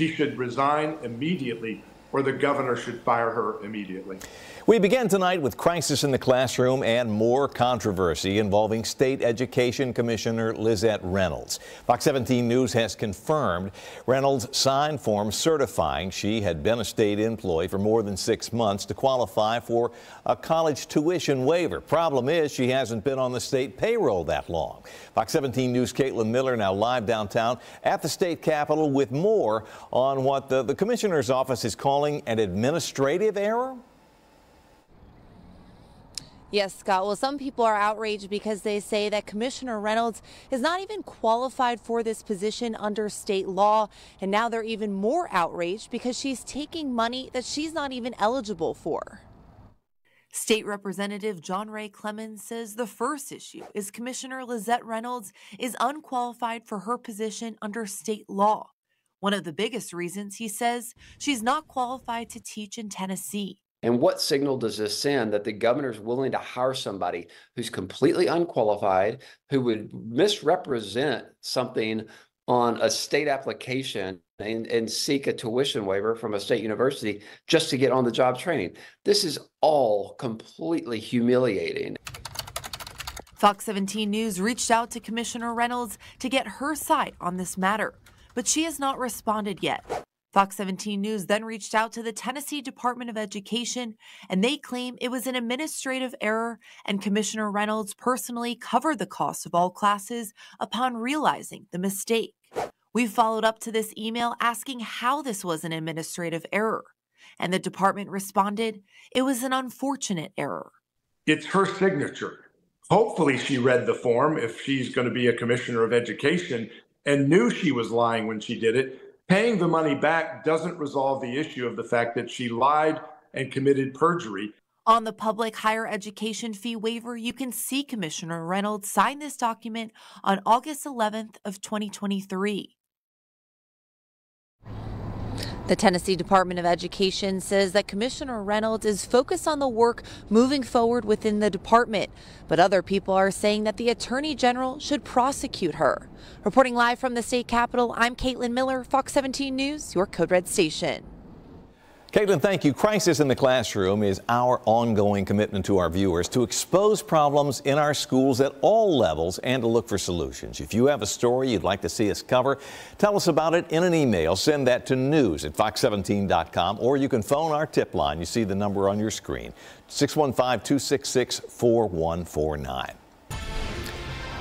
She should resign immediately, or the governor should fire her immediately. We begin tonight with crisis in the classroom and more controversy involving State Education Commissioner Lizette Reynolds. Fox 17 News has confirmed Reynolds signed forms certifying she had been a state employee for more than 6 months to qualify for a college tuition waiver. Problem is, she hasn't been on the state payroll that long. Fox 17 News' Caitlin Miller now live downtown at the state capitol with more on what the commissioner's office is calling an administrative error? Yes, Scott. Well, some people are outraged because they say that Commissioner Reynolds is not even qualified for this position under state law. And now they're even more outraged because she's taking money that she's not even eligible for. State Representative John Ray Clemmons says the first issue is Commissioner Lizette Reynolds is unqualified for her position under state law. One of the biggest reasons, he says, she's not qualified to teach in Tennessee. And what signal does this send that the governor's willing to hire somebody who's completely unqualified, who would misrepresent something on a state application and seek a tuition waiver from a state university just to get on the job training? This is all completely humiliating. Fox 17 News reached out to Commissioner Reynolds to get her side on this matter, but she has not responded yet. Fox 17 News then reached out to the Tennessee Department of Education, and they claim it was an administrative error, and Commissioner Reynolds personally covered the cost of all classes upon realizing the mistake. We followed up to this email asking how this was an administrative error, and the department responded, it was an unfortunate error. It's her signature. Hopefully she read the form if she's going to be a commissioner of education and knew she was lying when she did it. Paying the money back doesn't resolve the issue of the fact that she lied and committed perjury. On the public higher education fee waiver, you can see Commissioner Reynolds sign this document on August 11th of 2023. The Tennessee Department of Education says that Commissioner Reynolds is focused on the work moving forward within the department, but other people are saying that the Attorney General should prosecute her. Reporting live from the state capitol, I'm Caitlin Miller, Fox 17 News, your Code Red station. Caitlin, thank you. Crisis in the Classroom is our ongoing commitment to our viewers to expose problems in our schools at all levels and to look for solutions. If you have a story you'd like to see us cover, tell us about it in an email. Send that to news@fox17.com, or you can phone our tip line. You see the number on your screen, 615-266-4149.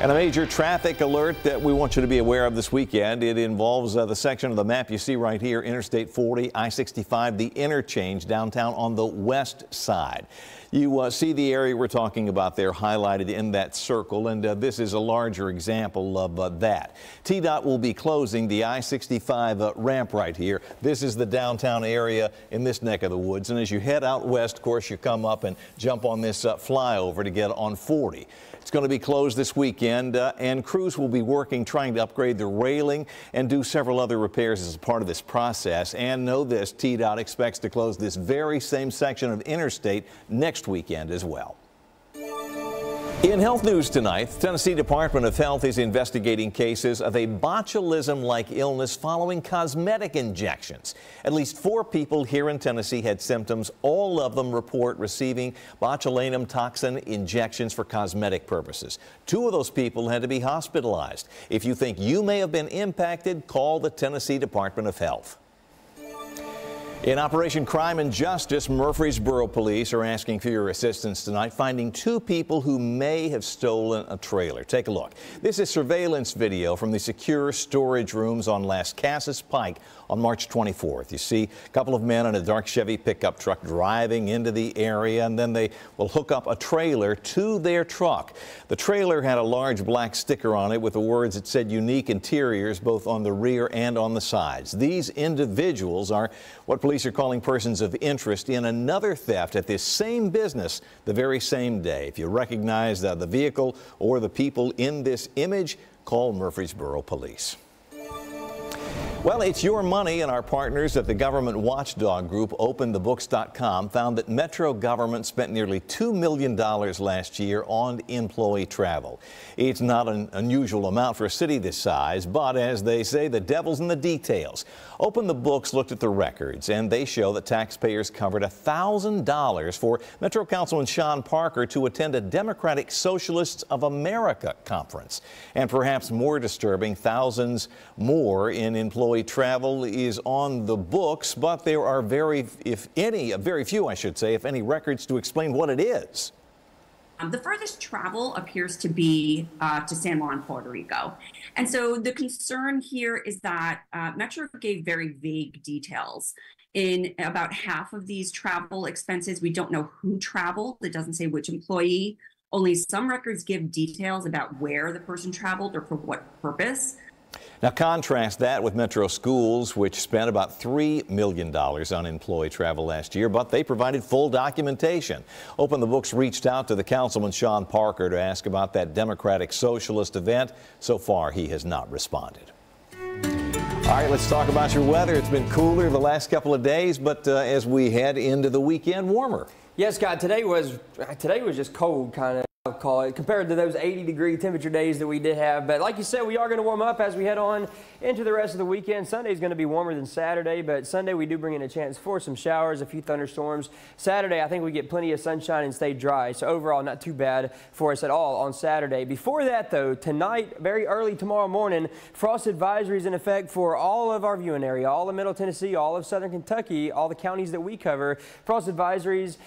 And a major traffic alert that we want you to be aware of this weekend. It involves the section of the map you see right here, Interstate 40, I-65, the interchange downtown on the west side. You see the area we're talking about there highlighted in that circle, and this is a larger example of that. TDOT will be closing the I-65 ramp right here. This is the downtown area in this neck of the woods, and as you head out west, of course, you come up and jump on this flyover to get on 40. It's going to be closed this weekend, and crews will be working trying to upgrade the railing and do several other repairs as a part of this process. And know this, TDOT expects to close this very same section of interstate next weekend as well. In health news tonight, the Tennessee Department of Health is investigating cases of a botulism-like illness following cosmetic injections. At least 4 people here in Tennessee had symptoms. All of them report receiving botulinum toxin injections for cosmetic purposes. 2 of those people had to be hospitalized. If you think you may have been impacted, call the Tennessee Department of Health. In Operation Crime and Justice, Murfreesboro police are asking for your assistance tonight, finding 2 people who may have stolen a trailer. Take a look. This is surveillance video from the secure storage rooms on Las Casas Pike on March 24th. You see a couple of men in a dark Chevy pickup truck driving into the area, and then they will hook up a trailer to their truck. The trailer had a large black sticker on it with the words that said Unique Interiors, both on the rear and on the sides. These individuals are what police are calling persons of interest in another theft at this same business the very same day. If you recognize the vehicle or the people in this image, call Murfreesboro Police. Well, it's your money, and our partners at the government watchdog group OpenTheBooks.com found that Metro government spent nearly $2 million last year on employee travel. It's not an unusual amount for a city this size, but as they say, the devil's in the details. Open the Books looked at the records, and they show that taxpayers covered $1,000 for Metro Councilman Sean Parker to attend a Democratic Socialists of America conference. And perhaps more disturbing, thousands more in employee travel is on the books, but there are very few records to explain what it is. The furthest travel appears to be to San Juan, Puerto Rico. And so the concern here is that Metro gave very vague details. In about half of these travel expenses, we don't know who traveled. It doesn't say which employee. Only some records give details about where the person traveled or for what purpose. Now contrast that with Metro Schools, which spent about $3 million on employee travel last year, but they provided full documentation. Open the Books reached out to the Councilman Sean Parker to ask about that Democratic Socialist event. So far, he has not responded. All right, let's talk about your weather. It's been cooler the last couple of days, but as we head into the weekend, warmer. Yes, Scott, today was just cold, kind of. Call it compared to those 80-degree temperature days that we did have, but like you said, we are going to warm up as we head on into the rest of the weekend. Sunday is going to be warmer than Saturday, but Sunday we do bring in a chance for some showers, a few thunderstorms. Saturday, I think we get plenty of sunshine and stay dry, so overall not too bad for us at all on Saturday. Before that, though, tonight, very early tomorrow morning, frost advisories in effect for all of our viewing area, all of Middle Tennessee, all of Southern Kentucky, all the counties that we cover. Frost advisories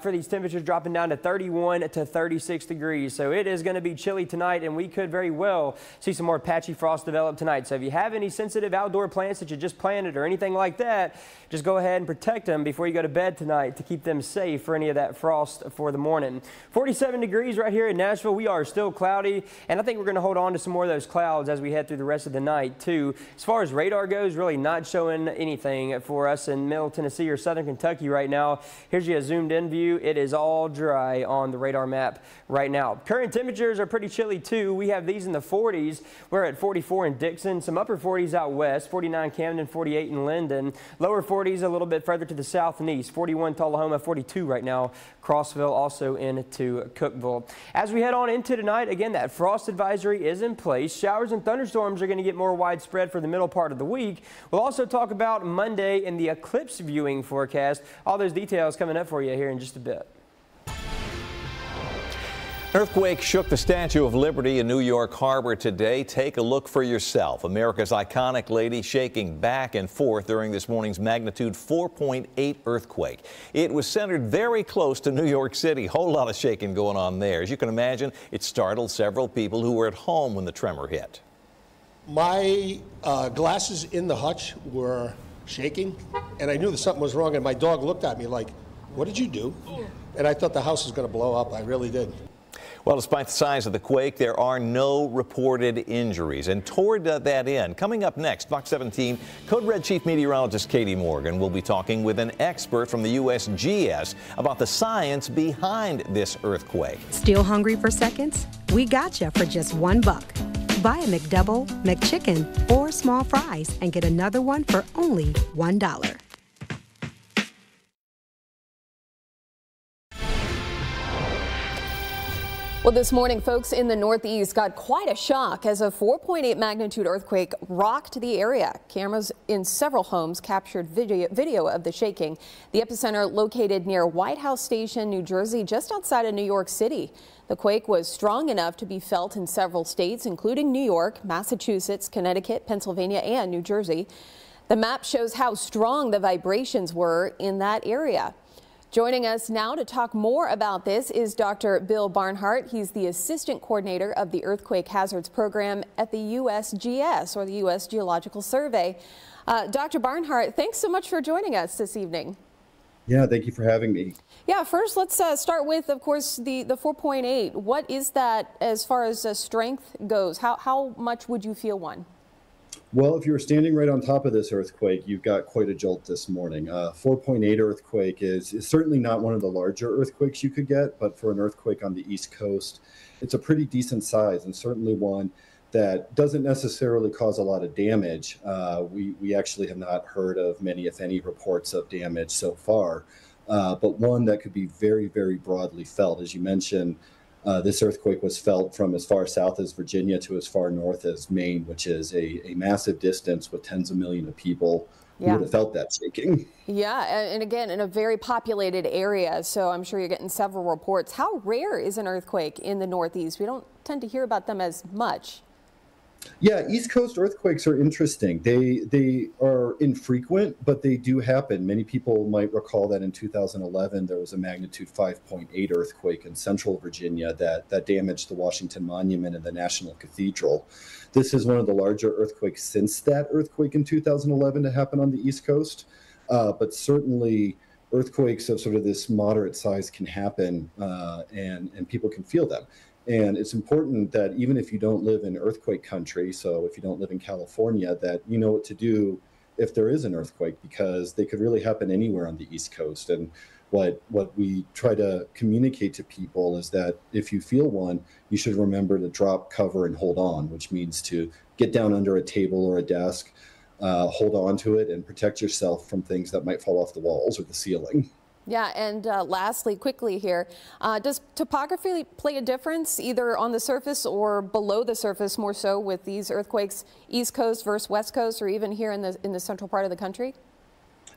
for these temperatures dropping down to 31 to 36 degrees, so it is going to be chilly tonight, and we could very well see some more patchy frost develop tonight. So if you have any sensitive outdoor plants that you just planted or anything like that, just go ahead and protect them before you go to bed tonight to keep them safe for any of that frost for the morning. 47 degrees right here in Nashville. We are still cloudy, and I think we're going to hold on to some more of those clouds as we head through the rest of the night too. As far as radar goes, really not showing anything for us in Middle Tennessee or Southern Kentucky right now. Here's your zoomed in view. It is all dry on the radar map right now. Current temperatures are pretty chilly too. We have these in the 40s. We're at 44 in Dixon, some upper 40s out west, 49 Camden, 48 in Linden, lower 40s a little bit further to the south and east, 41 Tullahoma, 42 right now, Crossville, also into Cookeville. As we head on into tonight, again, that frost advisory is in place. Showers and thunderstorms are going to get more widespread for the middle part of the week. We'll also talk about Monday and the eclipse viewing forecast. All those details coming up for you here in just a bit. An earthquake shook the Statue of Liberty in New York Harbor today. Take a look for yourself. America's iconic lady shaking back and forth during this morning's magnitude 4.8 earthquake. It was centered very close to New York City. Whole lot of shaking going on there. As you can imagine, it startled several people who were at home when the tremor hit. My glasses in the hutch were shaking, and I knew that something was wrong, and my dog looked at me like, "What did you do?" And I thought the house was going to blow up. I really did. Well, despite the size of the quake, there are no reported injuries. And toward that end, coming up next, Fox 17, Code Red Chief Meteorologist Katie Morgan will be talking with an expert from the USGS about the science behind this earthquake. Still hungry for seconds? We got you for just $1. Buy a McDouble, McChicken, or small fries and get another one for only $1. Well, this morning, folks in the Northeast got quite a shock as a 4.8 magnitude earthquake rocked the area. Cameras in several homes captured video of the shaking. The epicenter located near White House Station, New Jersey, just outside of New York City. The quake was strong enough to be felt in several states, including New York, Massachusetts, Connecticut, Pennsylvania, and New Jersey. The map shows how strong the vibrations were in that area. Joining us now to talk more about this is Dr. Bill Barnhart. He's the assistant coordinator of the Earthquake Hazards Program at the USGS, or the US Geological Survey. Dr. Barnhart, thanks so much for joining us this evening. Yeah, thank you for having me. Yeah, first let's start with, of course, the 4.8. What is that as far as strength goes? How much would you feel one? Well, if you were standing right on top of this earthquake, you've got quite a jolt this morning. 4.8 earthquake is certainly not one of the larger earthquakes you could get, but for an earthquake on the East Coast, it's a pretty decent size and certainly one that doesn't necessarily cause a lot of damage. We actually have not heard of many, if any, reports of damage so far, but one that could be very, very broadly felt. As you mentioned, this earthquake was felt from as far south as Virginia to as far north as Maine, which is a massive distance with tens of millions of people. Yeah. Would have felt that shaking. Yeah, and again, in a very populated area, so I'm sure you're getting several reports. How rare is an earthquake in the Northeast? We don't tend to hear about them as much. Yeah, East Coast earthquakes are interesting. They are infrequent, but they do happen. Many people might recall that in 2011, there was a magnitude 5.8 earthquake in central Virginia that damaged the Washington Monument and the National Cathedral. This is one of the larger earthquakes since that earthquake in 2011 to happen on the East Coast, but certainly earthquakes of sort of this moderate size can happen, and people can feel them. And it's important that even if you don't live in earthquake country, so if you don't live in California, that you know what to do if there is an earthquake, because they could really happen anywhere on the East Coast. And what we try to communicate to people is that if you feel one, you should remember to drop, cover, and hold on, which means to get down under a table or a desk, hold on to it, and protect yourself from things that might fall off the walls or the ceiling. Yeah, and lastly, quickly here, does topography play a difference either on the surface or below the surface, more so with these earthquakes, East Coast versus West Coast, or even here in the central part of the country?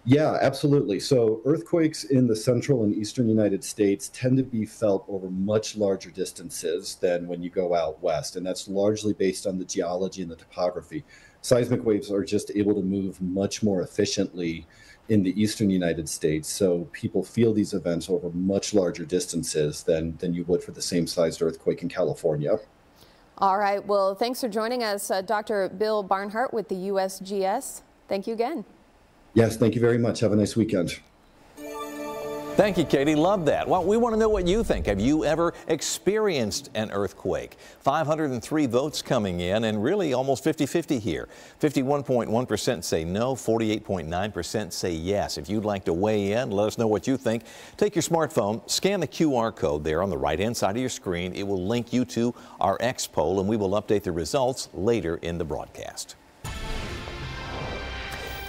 Yeah, absolutely. So earthquakes in the central and eastern United States tend to be felt over much larger distances than when you go out west, and that's largely based on the geology and the topography. Seismic waves are just able to move much more efficiently in the eastern United States, so people feel these events over much larger distances than you would for the same sized earthquake in California. All right, well, thanks for joining us, Dr. Bill Barnhart with the USGS. Thank you again. Yes, thank you very much. Have a nice weekend. Thank you, Katie. Love that. Well, we want to know what you think. Have you ever experienced an earthquake? 503 votes coming in, and really almost 50-50 here. 51.1% say no, 48.9% say yes. If you'd like to weigh in, let us know what you think. Take your smartphone, scan the QR code there on the right-hand side of your screen. It will link you to our X poll, and we will update the results later in the broadcast.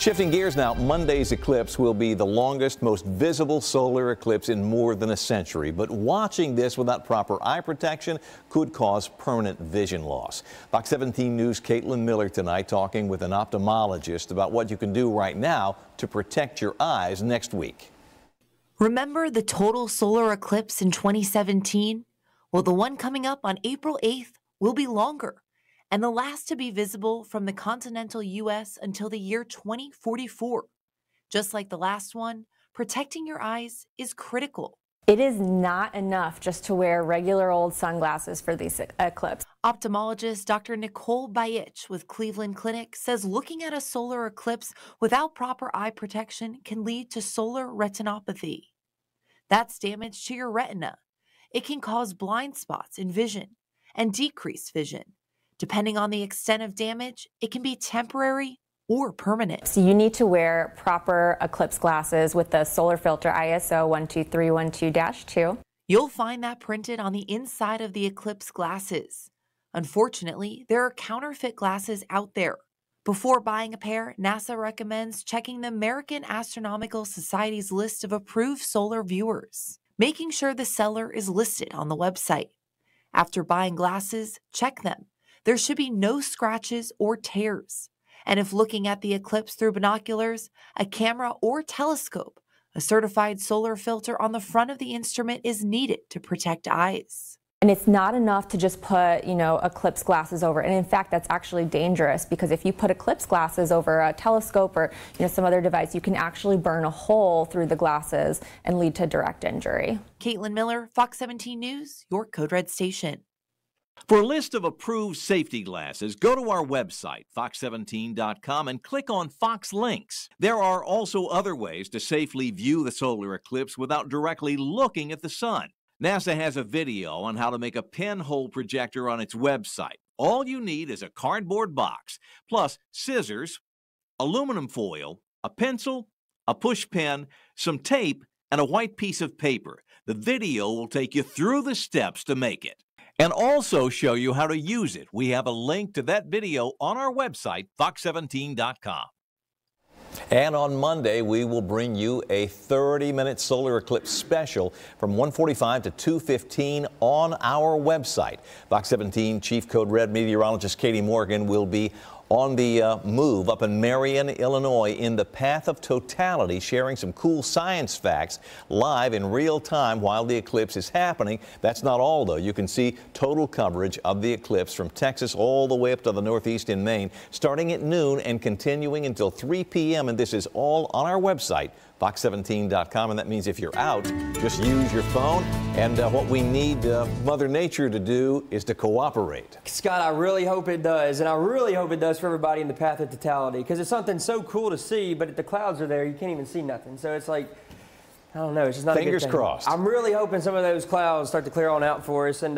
Shifting gears now, Monday's eclipse will be the longest, most visible solar eclipse in more than a century. But watching this without proper eye protection could cause permanent vision loss. Fox 17 News' Caitlin Miller tonight talking with an ophthalmologist about what you can do right now to protect your eyes next week. Remember the total solar eclipse in 2017? Well, the one coming up on April 8th will be longer, and the last to be visible from the continental U.S. until the year 2044. Just like the last one, protecting your eyes is critical. It is not enough just to wear regular old sunglasses for this eclipse. Ophthalmologist Dr. Nicole Bayich with Cleveland Clinic says looking at a solar eclipse without proper eye protection can lead to solar retinopathy. That's damage to your retina. It can cause blind spots in vision and decrease vision. Depending on the extent of damage, it can be temporary or permanent. So you need to wear proper eclipse glasses with the solar filter ISO 12312-2. You'll find that printed on the inside of the eclipse glasses. Unfortunately, there are counterfeit glasses out there. Before buying a pair, NASA recommends checking the American Astronomical Society's list of approved solar viewers, making sure the seller is listed on the website. After buying glasses, check them. There should be no scratches or tears. And if looking at the eclipse through binoculars, a camera or telescope, a certified solar filter on the front of the instrument is needed to protect eyes. And it's not enough to just put, you know, eclipse glasses over. And in fact, that's actually dangerous, because if you put eclipse glasses over a telescope or, you know, some other device, you can actually burn a hole through the glasses and lead to direct injury. Caitlin Miller, Fox 17 News, your Code Red station. For a list of approved safety glasses, go to our website, fox17.com, and click on Fox Links. There are also other ways to safely view the solar eclipse without directly looking at the sun. NASA has a video on how to make a pinhole projector on its website. All you need is a cardboard box, plus scissors, aluminum foil, a pencil, a push pin, some tape, and a white piece of paper. The video will take you through the steps to make it. and also show you how to use it. We have a link to that video on our website, fox17.com. And on Monday, we will bring you a 30-minute solar eclipse special from 1:45 to 2:15 on our website. Fox 17 Chief Code Red meteorologist Katie Morgan will be on the move up in Marion, Illinois, in the path of totality, sharing some cool science facts live in real time while the eclipse is happening. That's not all, though. You can see total coverage of the eclipse from Texas all the way up to the northeast in Maine, starting at noon and continuing until 3 p.m. And this is all on our website, fox17.com. And that means if you're out, just use your phone. And what we need Mother Nature to do is to cooperate. Scott, I really hope it does. And I really hope it does for everybody in the path of totality, because it's something so cool to see, but if the clouds are there, you can't even see nothing. So it's like, I don't know, it's just not fingers a good thing. Crossed. I'm really hoping some of those clouds start to clear on out for us. And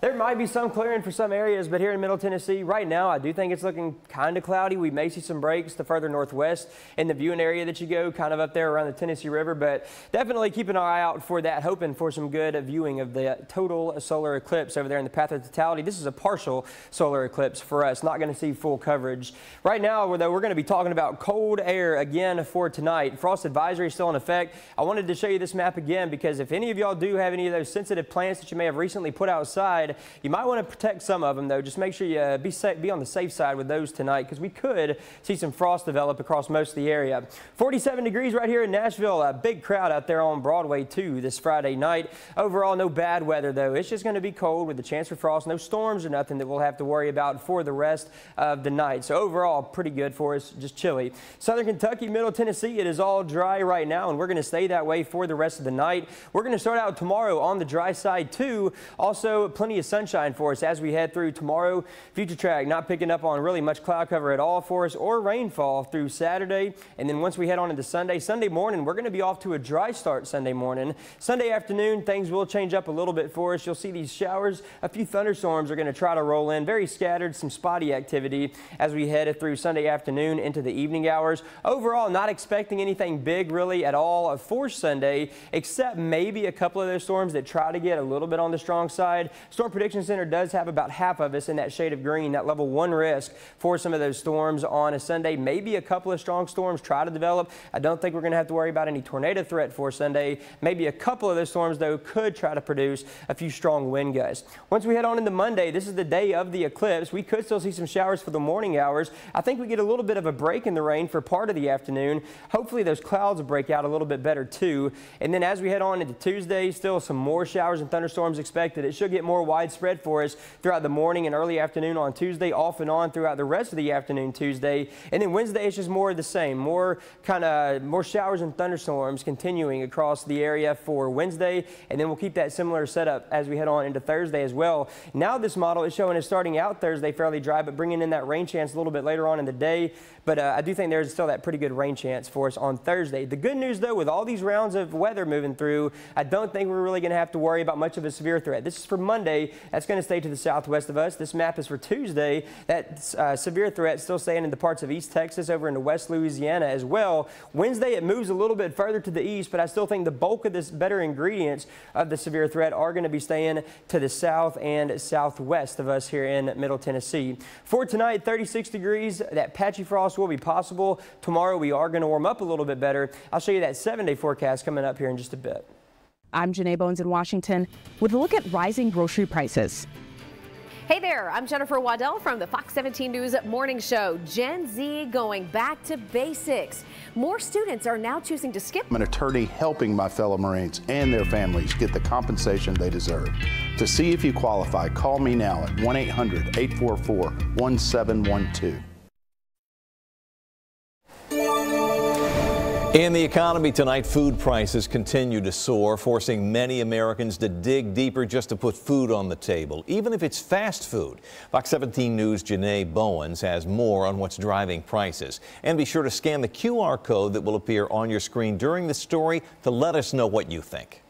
there might be some clearing for some areas, but here in Middle Tennessee right now, I do think it's looking kind of cloudy. We may see some breaks the further northwest in the viewing area that you go, kind of up there around the Tennessee River, but definitely keep an eye out for that, hoping for some good viewing of the total solar eclipse over there in the path of totality. This is a partial solar eclipse for us, not going to see full coverage. Right now, though, we're going to be talking about cold air again for tonight. Frost advisory is still in effect. I wanted to show you this map again, because if any of y'all do have any of those sensitive plants that you may have recently put outside, you might want to protect some of them, though. Just make sure you be on the safe side with those tonight, because we could see some frost develop across most of the area. 47 degrees right here in Nashville. A big crowd out there on Broadway, too, this Friday night. Overall, no bad weather, though. It's just going to be cold with the chance for frost. No storms or nothing that we'll have to worry about for the rest of the night. So overall, pretty good for us. Just chilly. Southern Kentucky, Middle Tennessee, it is all dry right now, and we're going to stay that way for the rest of the night. We're going to start out tomorrow on the dry side, too. Also, plenty of sunshine for us as we head through tomorrow. Future track not picking up on really much cloud cover at all for us, or rainfall through Saturday. And then once we head on into Sunday, Sunday morning, we're going to be off to a dry start Sunday morning. Sunday afternoon, things will change up a little bit for us. You'll see these showers. A few thunderstorms are going to try to roll in, very scattered, some spotty activity as we head through Sunday afternoon into the evening hours. Overall, not expecting anything big really at all for Sunday, except maybe a couple of those storms that try to get a little bit on the strong side. Storm Prediction Center does have about half of us in that shade of green, that level 1 risk for some of those storms on a Sunday. Maybe a couple of strong storms try to develop. I don't think we're going to have to worry about any tornado threat for Sunday. Maybe a couple of those storms, though, could try to produce a few strong wind gusts. Once we head on into Monday, this is the day of the eclipse. We could still see some showers for the morning hours. I think we get a little bit of a break in the rain for part of the afternoon. Hopefully those clouds will break out a little bit better, too. And then as we head on into Tuesday, still some more showers and thunderstorms expected. It should get more widespread for us throughout the morning and early afternoon on Tuesday, off and on throughout the rest of the afternoon Tuesday. And then Wednesday, it's just more of the same, more showers and thunderstorms continuing across the area for Wednesday. And then we'll keep that similar setup as we head on into Thursday as well. Now this model is showing us starting out Thursday fairly dry, but bringing in that rain chance a little bit later on in the day. But I do think there's still that pretty good rain chance for us on Thursday. The good news, though, with all these rounds of weather moving through, I don't think we're really going to have to worry about much of a severe threat. This is for Monday. That's going to stay to the southwest of us. This map is for Tuesday. That severe threat still staying in the parts of East Texas over into West Louisiana as well. Wednesday, it moves a little bit further to the east, but I still think the bulk of this better ingredients of the severe threat are going to be staying to the south and southwest of us here in Middle Tennessee. For tonight, 36 degrees. That patchy frost will be possible. Tomorrow, we are going to warm up a little bit better. I'll show you that 7-day forecast coming up here in just a bit. I'm Janae Bones in Washington with a look at rising grocery prices. Hey there, I'm Jennifer Waddell from the Fox 17 News Morning Show. Gen Z going back to basics. More students are now choosing to skip. I'm an attorney helping my fellow Marines and their families get the compensation they deserve. To see if you qualify, call me now at 1-800-844-1712. In the economy tonight, food prices continue to soar, forcing many Americans to dig deeper just to put food on the table, even if it's fast food. Fox 17 News' Janae Bowens has more on what's driving prices. And be sure to scan the QR code that will appear on your screen during the story to let us know what you think.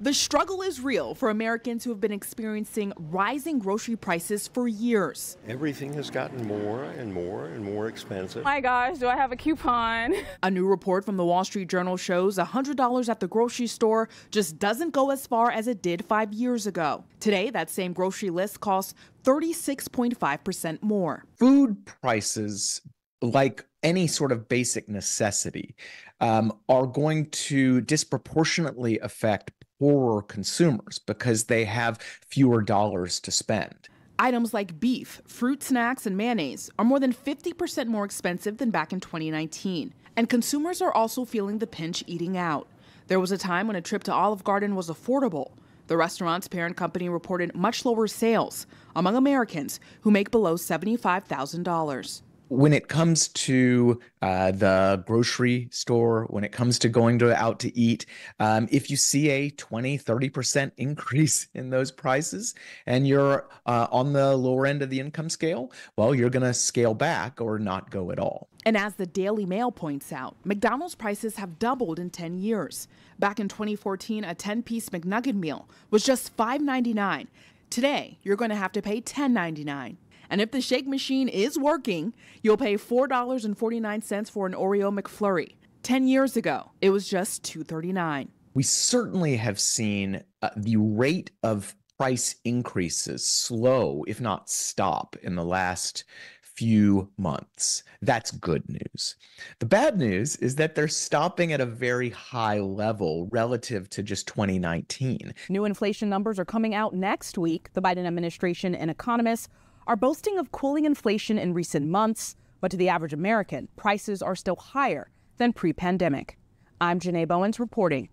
The struggle is real for Americans who have been experiencing rising grocery prices for years. Everything has gotten more and more and more expensive. My gosh, do I have a coupon? A new report from the Wall Street Journal shows $100 at the grocery store just doesn't go as far as it did 5 years ago. Today, that same grocery list costs 36.5% more. Food prices, like any sort of basic necessity, are going to disproportionately affect poorer consumers because they have fewer dollars to spend. Items like beef, fruit snacks, and mayonnaise are more than 50% more expensive than back in 2019. And consumers are also feeling the pinch eating out. There was a time when a trip to Olive Garden was affordable. The restaurant's parent company reported much lower sales among Americans who make below $75,000. When it comes to the grocery store, when it comes to going out to eat, if you see a 20, 30% increase in those prices and you're on the lower end of the income scale, well, you're going to scale back or not go at all. And as the Daily Mail points out, McDonald's prices have doubled in 10 years. Back in 2014, a 10-piece McNugget meal was just $5.99. Today, you're going to have to pay $10.99. And if the shake machine is working, you'll pay $4.49 for an Oreo McFlurry. 10 years ago, it was just $2.39. We certainly have seen the rate of price increases slow, if not stop, in the last few months. That's good news. The bad news is that they're stopping at a very high level relative to just 2019. New inflation numbers are coming out next week. The Biden administration and economists are boasting of cooling inflation in recent months, but to the average American, prices are still higher than pre-pandemic. I'm Janae Bowens reporting.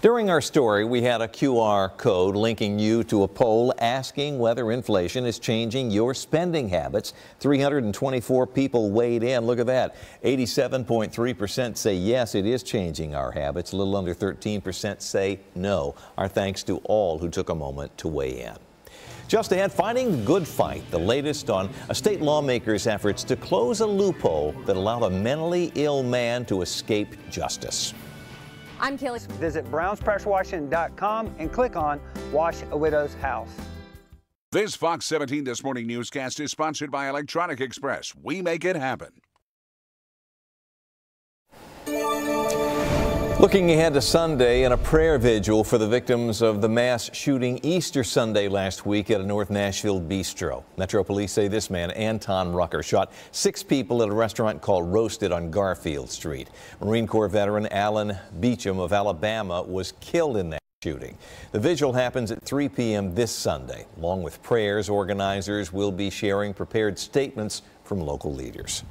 During our story, we had a QR code linking you to a poll asking whether inflation is changing your spending habits. 324 people weighed in. Look at that. 87.3% say yes, it is changing our habits. A little under 13% say no. Our thanks to all who took a moment to weigh in. Just ahead, fighting the good fight, the latest on a state lawmaker's efforts to close a loophole that allowed a mentally ill man to escape justice. I'm Kaylee. Visit brownspressurewashing.com and click on Wash a Widow's House. This Fox 17 This Morning newscast is sponsored by Electronic Express. We make it happen. Looking ahead to Sunday and a prayer vigil for the victims of the mass shooting Easter Sunday last week at a North Nashville bistro. Metro Police say this man, Anton Rucker, shot 6 people at a restaurant called Roasted on Garfield Street. Marine Corps veteran Alan Beacham of Alabama was killed in that shooting. The vigil happens at 3 p.m. this Sunday. Along with prayers, organizers will be sharing prepared statements from local leaders.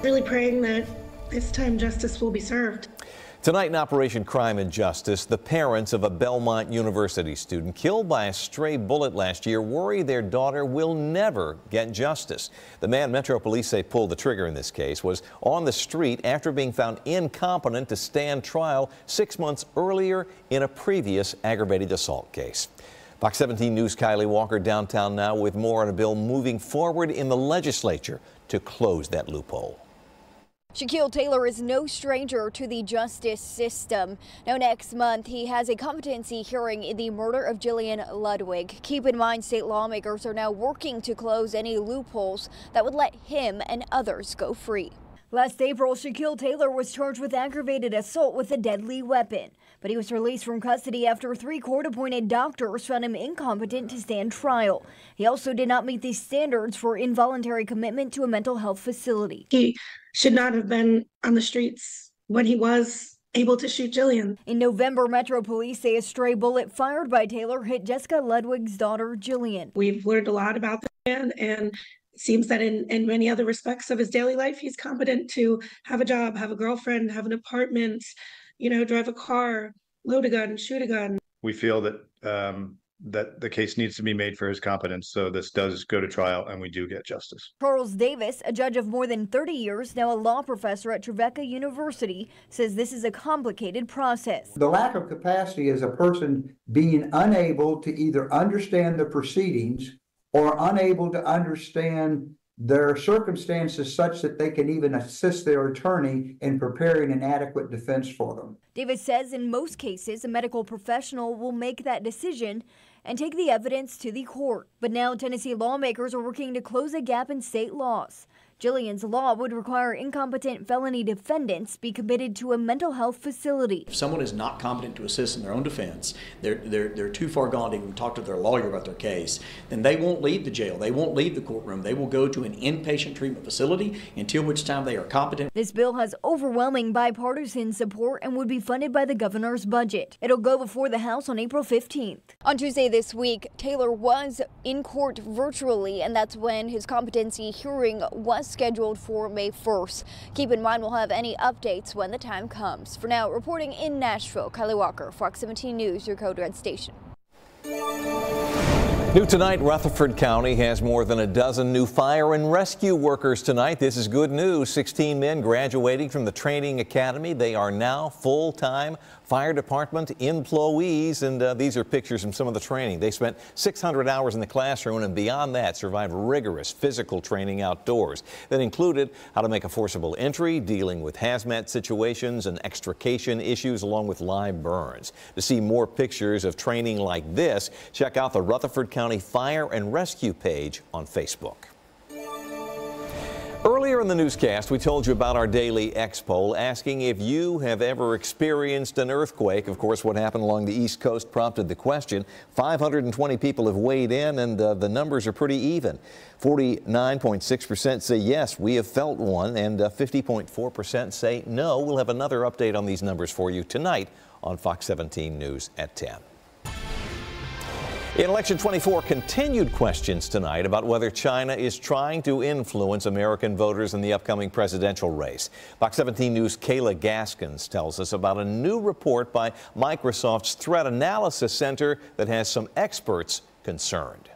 Really praying that this time justice will be served. Tonight in Operation Crime and Justice, the parents of a Belmont University student killed by a stray bullet last year worry their daughter will never get justice. The man Metro Police say pulled the trigger in this case was on the street after being found incompetent to stand trial 6 months earlier in a previous aggravated assault case. Fox 17 News' Kylie Walker downtown now with more on a bill moving forward in the legislature to close that loophole. Shaquille Taylor is no stranger to the justice system. Now next month, he has a competency hearing in the murder of Jillian Ludwig. Keep in mind, state lawmakers are now working to close any loopholes that would let him and others go free. Last April, Shaquille Taylor was charged with aggravated assault with a deadly weapon, but he was released from custody after 3 court-appointed doctors found him incompetent to stand trial. He also did not meet the standards for involuntary commitment to a mental health facility. He should not have been on the streets when he was able to shoot Jillian. In November, Metro Police say a stray bullet fired by Taylor hit Jessica Ludwig's daughter, Jillian. We've learned a lot about the man, and it seems that in many other respects of his daily life, he's competent to have a job, have a girlfriend, have an apartment, you know, drive a car, load a gun, shoot a gun. We feel that that the case needs to be made for his competence, so this does go to trial and we do get justice. Charles Davis, a judge of more than 30 years, now a law professor at Trevecca University, says this is a complicated process. The lack of capacity is a person being unable to either understand the proceedings or unable to understand their circumstances such that they can even assist their attorney in preparing an adequate defense for them. David says in most cases, a medical professional will make that decision and take the evidence to the court. But now Tennessee lawmakers are working to close a gap in state laws. Jillian's law would require incompetent felony defendants be committed to a mental health facility. If someone is not competent to assist in their own defense, they're too far gone to even talk to their lawyer about their case, then they won't leave the jail, they won't leave the courtroom, they will go to an inpatient treatment facility until which time they are competent. This bill has overwhelming bipartisan support and would be funded by the governor's budget. It'll go before the House on April 15th. On Tuesday this week, Taylor was in court virtually, and that's when his competency hearing was scheduled for May 1st. Keep in mind, we'll have any updates when the time comes. For now, reporting in Nashville, Kylie Walker, Fox 17 News, your Code Red station. New tonight, Rutherford County has more than a dozen new fire and rescue workers tonight. This is good news. 16 men graduating from the training academy. They are now full-time fire department employees, and these are pictures from some of the training. They spent 600 hours in the classroom and beyond that survived rigorous physical training outdoors that included how to make a forcible entry, dealing with hazmat situations and extrication issues along with live burns. To see more pictures of training like this, check out the Rutherford County Fire and Rescue page on Facebook. Earlier in the newscast, we told you about our daily X poll asking if you have ever experienced an earthquake. Of course, what happened along the East Coast prompted the question. 520 people have weighed in, and the numbers are pretty even. 49.6% say yes, we have felt one, and 50.4% say no. We'll have another update on these numbers for you tonight on Fox 17 News at 10. In Election 24, continued questions tonight about whether China is trying to influence American voters in the upcoming presidential race. Fox 17 News' Kayla Gaskins tells us about a new report by Microsoft's Threat Analysis Center that has some experts concerned.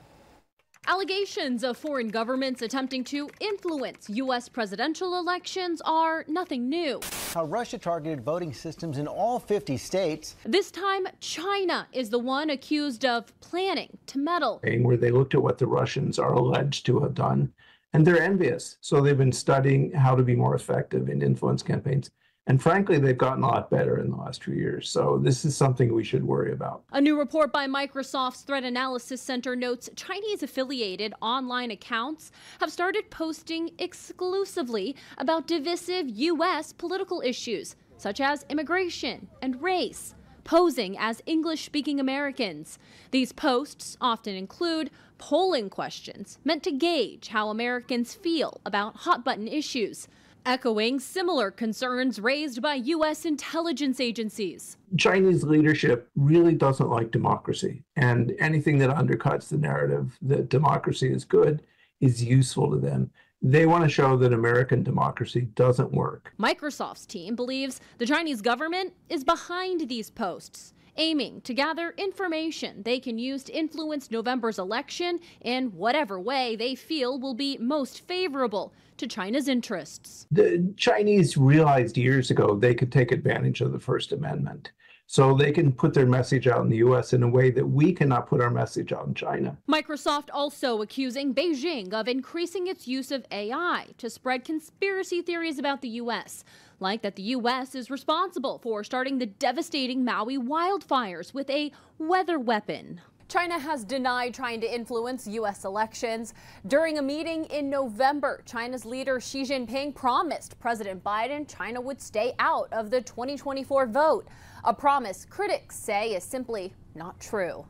Allegations of foreign governments attempting to influence U.S. presidential elections are nothing new. How Russia targeted voting systems in all 50 states. This time, China is the one accused of planning to meddle. Where they looked at what the Russians are alleged to have done, and they're envious. So they've been studying how to be more effective in influence campaigns. And frankly, they've gotten a lot better in the last 2 years. So this is something we should worry about. A new report by Microsoft's Threat Analysis Center notes Chinese-affiliated online accounts have started posting exclusively about divisive U.S. political issues, such as immigration and race, posing as English-speaking Americans. These posts often include polling questions meant to gauge how Americans feel about hot-button issues, echoing similar concerns raised by U.S. intelligence agencies. Chinese leadership really doesn't like democracy, and anything that undercuts the narrative that democracy is good is useful to them. They want to show that American democracy doesn't work. Microsoft's team believes the Chinese government is behind these posts, aiming to gather information they can use to influence November's election in whatever way they feel will be most favorable to China's interests. The Chinese realized years ago they could take advantage of the First Amendment. So they can put their message out in the U.S. in a way that we cannot put our message out in China. Microsoft also accusing Beijing of increasing its use of AI to spread conspiracy theories about the U.S., like that the U.S. is responsible for starting the devastating Maui wildfires with a weather weapon. China has denied trying to influence U.S. elections. During a meeting in November, China's leader Xi Jinping promised President Biden China would stay out of the 2024 vote, a promise critics say is simply not true.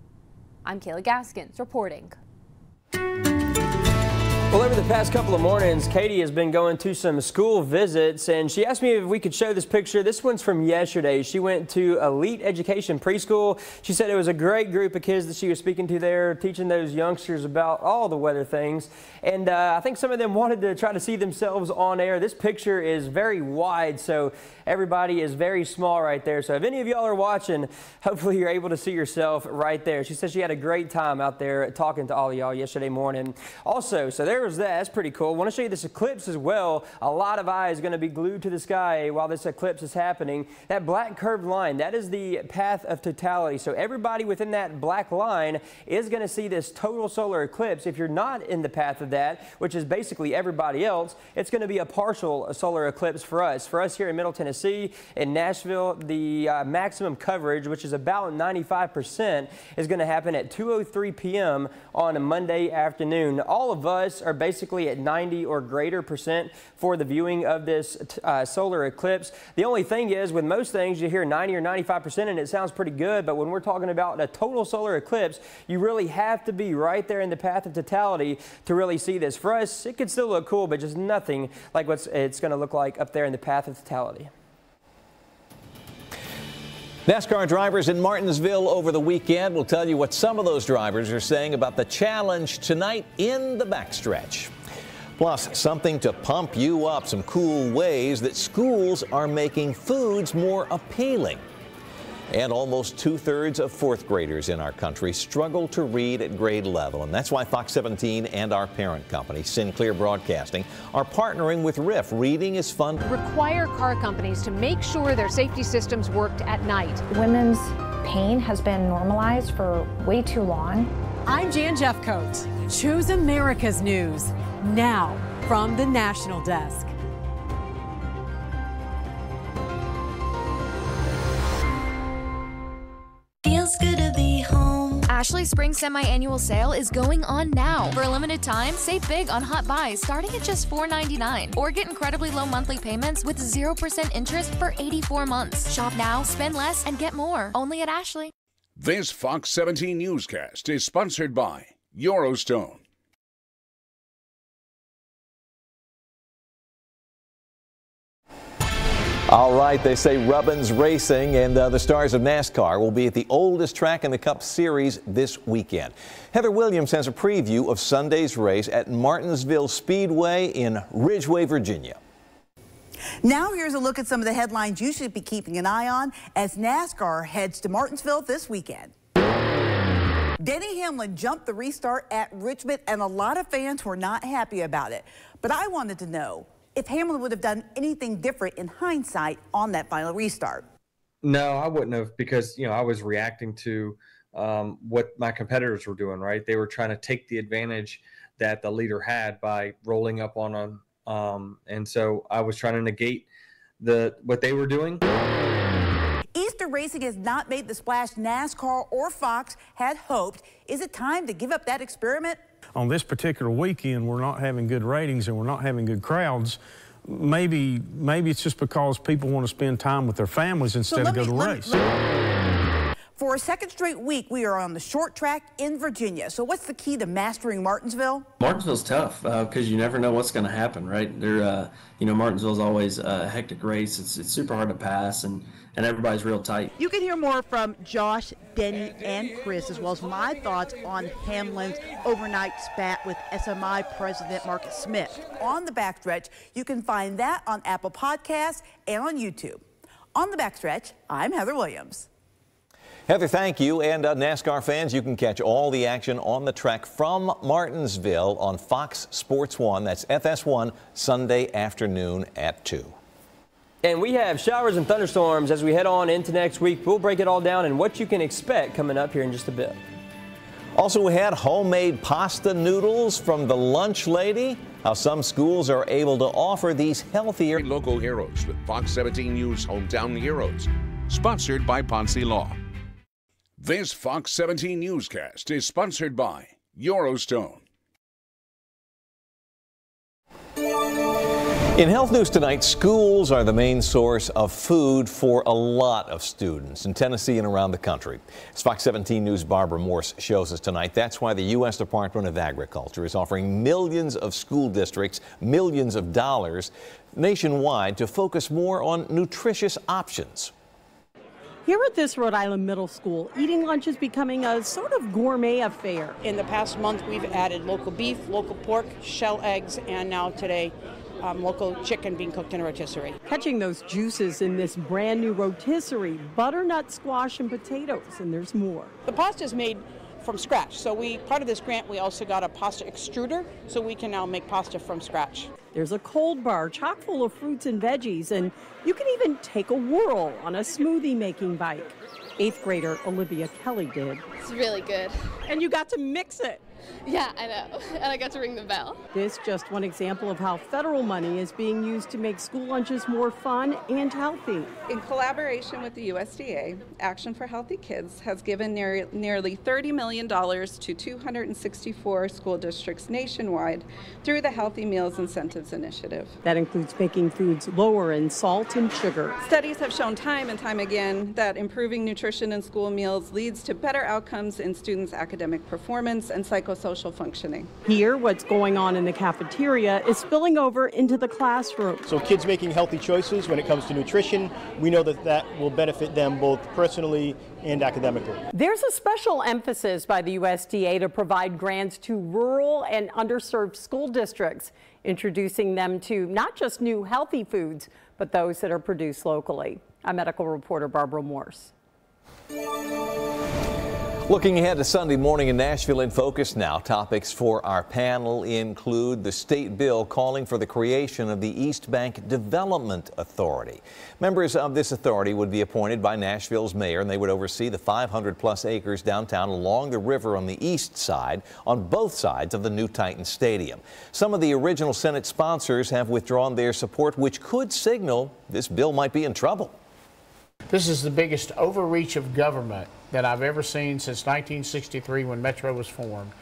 I'm Kayla Gaskins reporting. Well, over the past couple of mornings, Katie has been going to some school visits, and she asked me if we could show this picture. This one's from yesterday. She went to Elite Education Preschool. She said it was a great group of kids that she was speaking to there, teaching those youngsters about all the weather things. And I think some of them wanted to try to see themselves on air. This picture is very wide, so everybody is very small right there. So if any of y'all are watching, hopefully you're able to see yourself right there. She said she had a great time out there talking to all of y'all yesterday morning. Also, so there was that. that's pretty cool. I want to show you this eclipse as well. A lot of eyes going to be glued to the sky while this eclipse is happening. That black curved line, that is the path of totality. So everybody within that black line is going to see this total solar eclipse. If you're not in the path of that, which is basically everybody else, it's going to be a partial solar eclipse for us. For us here in Middle Tennessee, in Nashville, the maximum coverage, which is about 95%, is going to happen at 2:03 p.m. on a Monday afternoon. All of us are basically at 90% or greater for the viewing of this solar eclipse. The only thing is, with most things, you hear 90% or 95% and it sounds pretty good, but when we're talking about a total solar eclipse, you really have to be right there in the path of totality to really see this. For us, it could still look cool, but just nothing like what it's going to look like up there in the path of totality. NASCAR drivers in Martinsville over the weekend will tell you what some of those drivers are saying about the challenge tonight in the backstretch. Plus, something to pump you up, some cool ways that schools are making foods more appealing. And almost 2/3 of fourth graders in our country struggle to read at grade level. And that's why Fox 17 and our parent company, Sinclair Broadcasting, are partnering with RIF. Reading is fun. Require car companies to make sure their safety systems worked at night. Women's pain has been normalized for way too long. I'm Jan Jeffcoat. Choose America's News now from the National Desk. Good to be home. Ashley's spring semi-annual sale is going on now. For a limited time, save big on hot buys starting at just $4.99 or get incredibly low monthly payments with 0% interest for 84 months. Shop now, spend less, and get more. Only at Ashley. This Fox 17 newscast is sponsored by Eurostone. All right, they say Rubbin's Racing and the stars of NASCAR will be at the oldest track in the Cup Series this weekend. Heather Williams has a preview of Sunday's race at Martinsville Speedway in Ridgeway, Virginia. Now here's a look at some of the headlines you should be keeping an eye on as NASCAR heads to Martinsville this weekend. Denny Hamlin jumped the restart at Richmond, and a lot of fans were not happy about it. But I wanted to know if Hamlin would have done anything different in hindsight on that final restart. No, I wouldn't have, because, you know, I was reacting to what my competitors were doing, right? They were trying to take the advantage that the leader had by rolling up on him. And so I was trying to negate what they were doing. Easter racing has not made the splash NASCAR or Fox had hoped. Is it time to give up that experiment? On this particular weekend, we're not having good ratings and we're not having good crowds. Maybe it's just because people want to spend time with their families instead of go to race. For a second straight week, we are on the short track in Virginia. So what's the key to mastering Martinsville? Martinsville's tough because you never know what's going to happen, right? You know, Martinsville's always a hectic race. It's super hard to pass, and everybody's real tight. You can hear more from Josh, Denny, and Chris, as well as my thoughts on Hamlin's overnight spat with SMI President Marcus Smith. On the Backstretch, you can find that on Apple Podcasts and on YouTube. On the Backstretch, I'm Heather Williams. Heather, thank you. And NASCAR fans, you can catch all the action on the track from Martinsville on Fox Sports 1. That's FS1 Sunday afternoon at 2. And we have showers and thunderstorms as we head on into next week. We'll break it all down and what you can expect coming up here in just a bit. Also, we had homemade pasta noodles from the lunch lady. How some schools are able to offer these healthier local heroes with Fox 17 News Hometown Heroes, sponsored by Ponce Law. This Fox 17 newscast is sponsored by Eurostone. In health news tonight, schools are the main source of food for a lot of students in Tennessee and around the country. As Fox 17 News' Barbara Morse shows us tonight, that's why the U.S. Department of Agriculture is offering millions of school districts millions of dollars nationwide to focus more on nutritious options. Here at this Rhode Island middle school, eating lunch is becoming a sort of gourmet affair. In the past month, we've added local beef, local pork, shell eggs, and now today, local chicken being cooked in a rotisserie. Catching those juices in this brand new rotisserie, butternut squash and potatoes, and there's more. The pasta is made from scratch. So we, part of this grant, we also got a pasta extruder, so we can now make pasta from scratch. There's a cold bar chock full of fruits and veggies, and you can even take a whirl on a smoothie-making bike. Eighth grader Olivia Kelly did. It's really good. And you got to mix it. Yeah, I know. And I got to ring the bell. This just one example of how federal money is being used to make school lunches more fun and healthy. In collaboration with the USDA, Action for Healthy Kids has given nearly $30 million to 264 school districts nationwide through the Healthy Meals Incentives Initiative. That includes making foods lower in salt and sugar. Studies have shown time and time again that improving nutrition in school meals leads to better outcomes in students' academic performance and psychosocial functioning. Here, what's going on in the cafeteria is spilling over into the classroom. So kids making healthy choices when it comes to nutrition, we know that that will benefit them both personally and academically. There's a special emphasis by the USDA to provide grants to rural and underserved school districts, introducing them to not just new healthy foods, but those that are produced locally. I'm medical reporter Barbara Morse. Looking ahead to Sunday morning in Nashville in focus now. Topics for our panel include the state bill calling for the creation of the East Bank Development Authority. Members of this authority would be appointed by Nashville's mayor, and they would oversee the 500-plus acres downtown along the river on the east side, on both sides of the new Titan Stadium. Some of the original Senate sponsors have withdrawn their support, which could signal this bill might be in trouble. This is the biggest overreach of government that I've ever seen since 1963 when Metro was formed.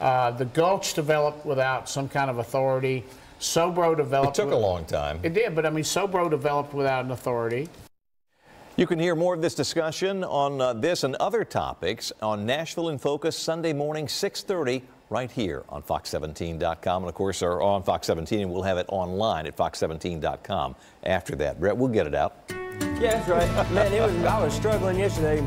The Gulch developed without some kind of authority. Sobro developed. It took a long time. It did, but I mean, Sobro developed without an authority. You can hear more of this discussion on this and other topics on Nashville in Focus Sunday morning, 6:30. Right here on Fox17.com, and of course are on Fox 17, and we'll have it online at Fox17.com after that. Brett, we'll get it out. Yeah, that's right. Man, I was struggling yesterday.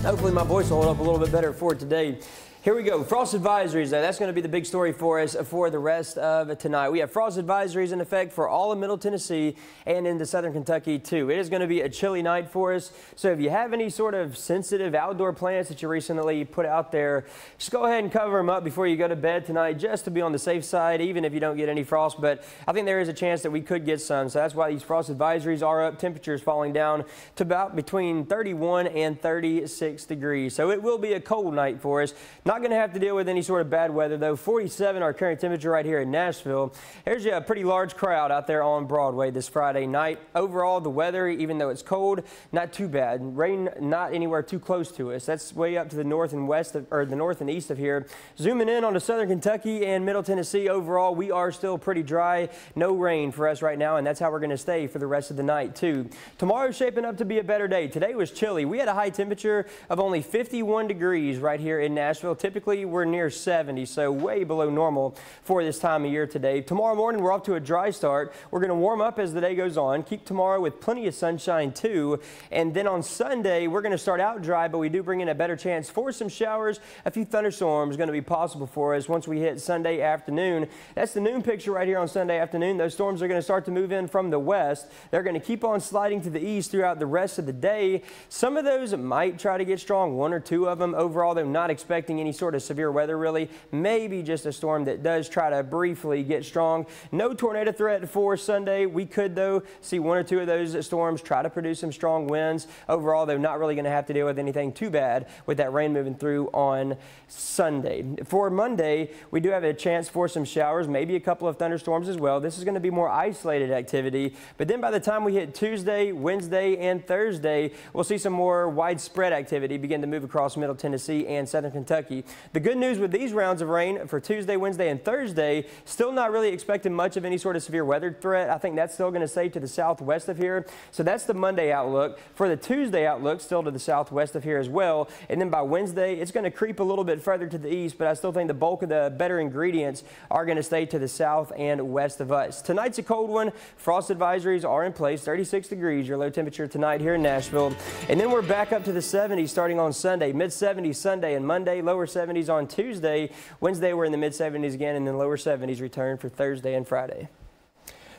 Hopefully my voice will hold up a little bit better for today. Here we go. Frost advisories. Now, that's going to be the big story for us for the rest of tonight. We have frost advisories in effect for all of Middle Tennessee and into Southern Kentucky, too. It is going to be a chilly night for us. So if you have any sort of sensitive outdoor plants that you recently put out there, just go ahead and cover them up before you go to bed tonight, just to be on the safe side, even if you don't get any frost. But I think there is a chance that we could get some. So that's why these frost advisories are up. Temperatures falling down to about between 31 and 36 degrees. So it will be a cold night for us. Not going to have to deal with any sort of bad weather, though. 47, our current temperature right here in Nashville. There's a pretty large crowd out there on Broadway this Friday night. Overall, the weather, even though it's cold, not too bad. Rain not anywhere too close to us. That's way up to the north and west of, or the north and east of here. Zooming in onto Southern Kentucky and Middle Tennessee, overall, we are still pretty dry. No rain for us right now, and that's how we're going to stay for the rest of the night, too. Tomorrow's shaping up to be a better day. Today was chilly. We had a high temperature of only 51 degrees right here in Nashville. Typically, we're near 70, so way below normal for this time of year today. Tomorrow morning, we're off to a dry start. We're going to warm up as the day goes on, keep tomorrow with plenty of sunshine, too. And then on Sunday, we're going to start out dry, but we do bring in a better chance for some showers. A few thunderstorms going to be possible for us once we hit Sunday afternoon. That's the noon picture right here on Sunday afternoon. Those storms are going to start to move in from the west. They're going to keep on sliding to the east throughout the rest of the day. Some of those might try to get strong, one or two of them. Overall, they're not expecting any sort of severe weather, really. Maybe just a storm that does try to briefly get strong. No tornado threat for Sunday. We could, though, see one or two of those storms try to produce some strong winds. Overall, they're not really going to have to deal with anything too bad with that rain moving through on Sunday. For Monday, we do have a chance for some showers, maybe a couple of thunderstorms as well. This is going to be more isolated activity, but then by the time we hit Tuesday, Wednesday, and Thursday, we'll see some more widespread activity begin to move across Middle Tennessee and Southern Kentucky. The good news with these rounds of rain for Tuesday, Wednesday, and Thursday, still not really expecting much of any sort of severe weather threat. I think that's still going to stay to the southwest of here. So that's the Monday outlook. For the Tuesday outlook, still to the southwest of here as well. And then by Wednesday, it's going to creep a little bit further to the east, but I still think the bulk of the better ingredients are going to stay to the south and west of us. Tonight's a cold one. Frost advisories are in place. 36 degrees, your low temperature tonight here in Nashville. And then we're back up to the 70s starting on Sunday, mid-70s Sunday and Monday. Lower 70s on Tuesday. Wednesday, we're in the mid-70s again, and then lower 70s return for Thursday and Friday.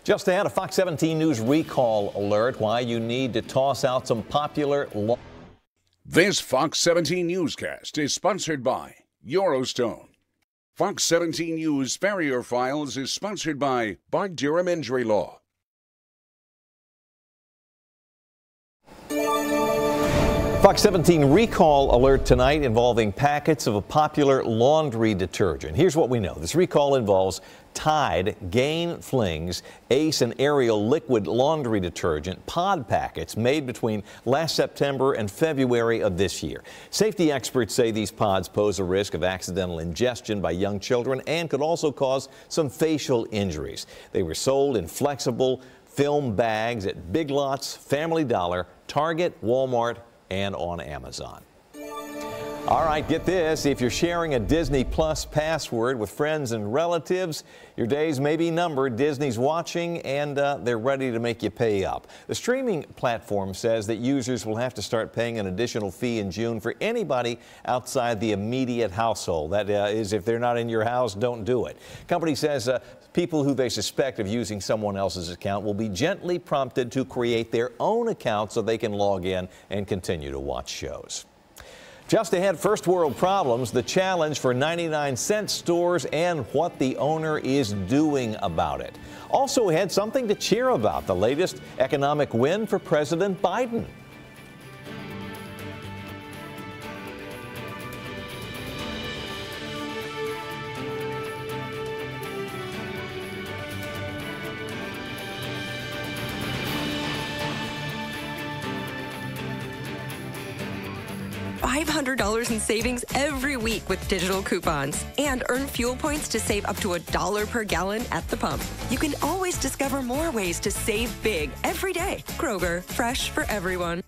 Just ahead, a Fox 17 News recall alert. Why you need to toss out some popular law. This Fox 17 newscast is sponsored by Eurostone. Fox 17 News Farrier Files is sponsored by Bog Durham Injury Law. Fox 17 recall alert tonight involving packets of a popular laundry detergent. Here's what we know. This recall involves Tide, Gain Flings, Ace and Ariel liquid laundry detergent pod packets made between last September and February of this year. Safety experts say these pods pose a risk of accidental ingestion by young children and could also cause some facial injuries. They were sold in flexible film bags at Big Lots, Family Dollar, Target, Walmart, and on Amazon. All right, get this. If you're sharing a Disney Plus password with friends and relatives, your days may be numbered. Disney's watching, and they're ready to make you pay up. The streaming platform says that users will have to start paying an additional fee in June for anybody outside the immediate household. That is, if they're not in your house, don't do it. Company says people who they suspect of using someone else's account will be gently prompted to create their own account so they can log in and continue to watch shows. Just ahead, first world problems, the challenge for 99-cent stores, and what the owner is doing about it. Also ahead, something to cheer about, the latest economic win for President Biden. $500 in savings every week with digital coupons, and earn fuel points to save up to $1 per gallon at the pump. You can always discover more ways to save big every day. Kroger, fresh for everyone.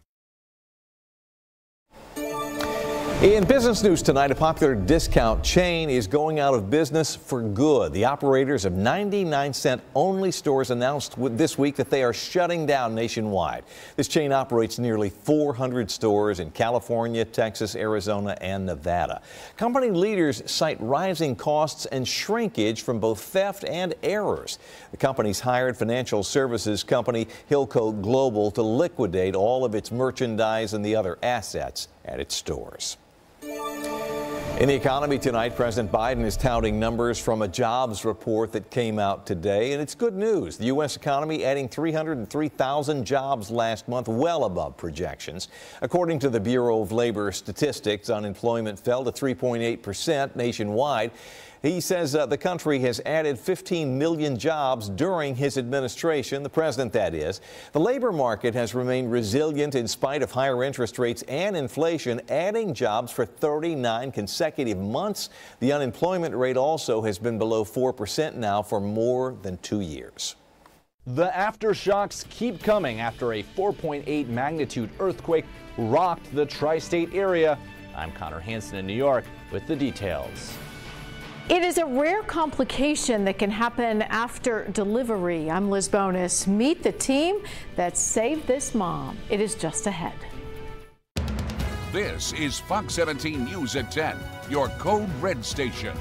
In business news tonight, a popular discount chain is going out of business for good. The operators of 99-cent only stores announced this week that they are shutting down nationwide. This chain operates nearly 400 stores in California, Texas, Arizona, and Nevada. Company leaders cite rising costs and shrinkage from both theft and errors. The company's hired financial services company Hilco Global to liquidate all of its merchandise and the other assets at its stores. In the economy tonight, President Biden is touting numbers from a jobs report that came out today, and it's good news. The U.S. economy adding 303,000 jobs last month, well above projections. According to the Bureau of Labor Statistics, unemployment fell to 3.8% nationwide. He says the country has added 15 million jobs during his administration, the president, that is. The labor market has remained resilient in spite of higher interest rates and inflation, adding jobs for 39 consecutive months. The unemployment rate also has been below 4% now for more than 2 years. The aftershocks keep coming after a 4.8 magnitude earthquake rocked the tri-state area. I'm Connor Hansen in New York with the details. It is a rare complication that can happen after delivery. I'm Liz Bonas. Meet the team that saved this mom. It is just ahead. This is Fox 17 News at 10, your Code Red station.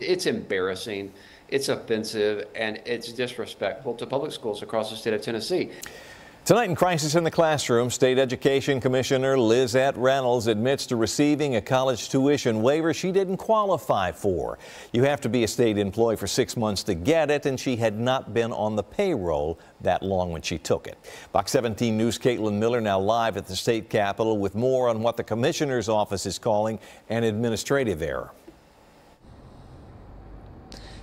It's embarrassing, it's offensive, and it's disrespectful to public schools across the state of Tennessee. Tonight in Crisis in the Classroom, State Education Commissioner Lizette Reynolds admits to receiving a college tuition waiver she didn't qualify for. You have to be a state employee for 6 months to get it, and she had not been on the payroll that long when she took it. Fox 17 News' Caitlin Miller now live at the state capitol with more on what the commissioner's office is calling an administrative error.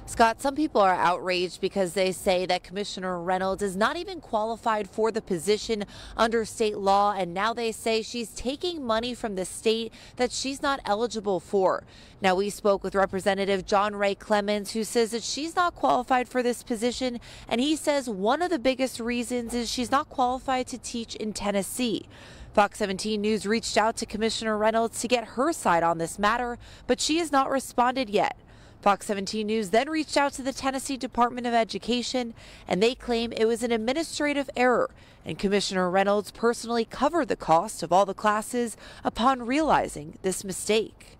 Scott, some people are outraged because they say that Commissioner Reynolds is not even qualified for the position under state law, and now they say she's taking money from the state that she's not eligible for. Now, we spoke with Representative John Ray Clemmons, who says that she's not qualified for this position, and he says one of the biggest reasons is she's not qualified to teach in Tennessee. Fox 17 News reached out to Commissioner Reynolds to get her side on this matter, but she has not responded yet. Fox 17 News then reached out to the Tennessee Department of Education, and they claim it was an administrative error, and Commissioner Reynolds personally covered the cost of all the classes upon realizing this mistake.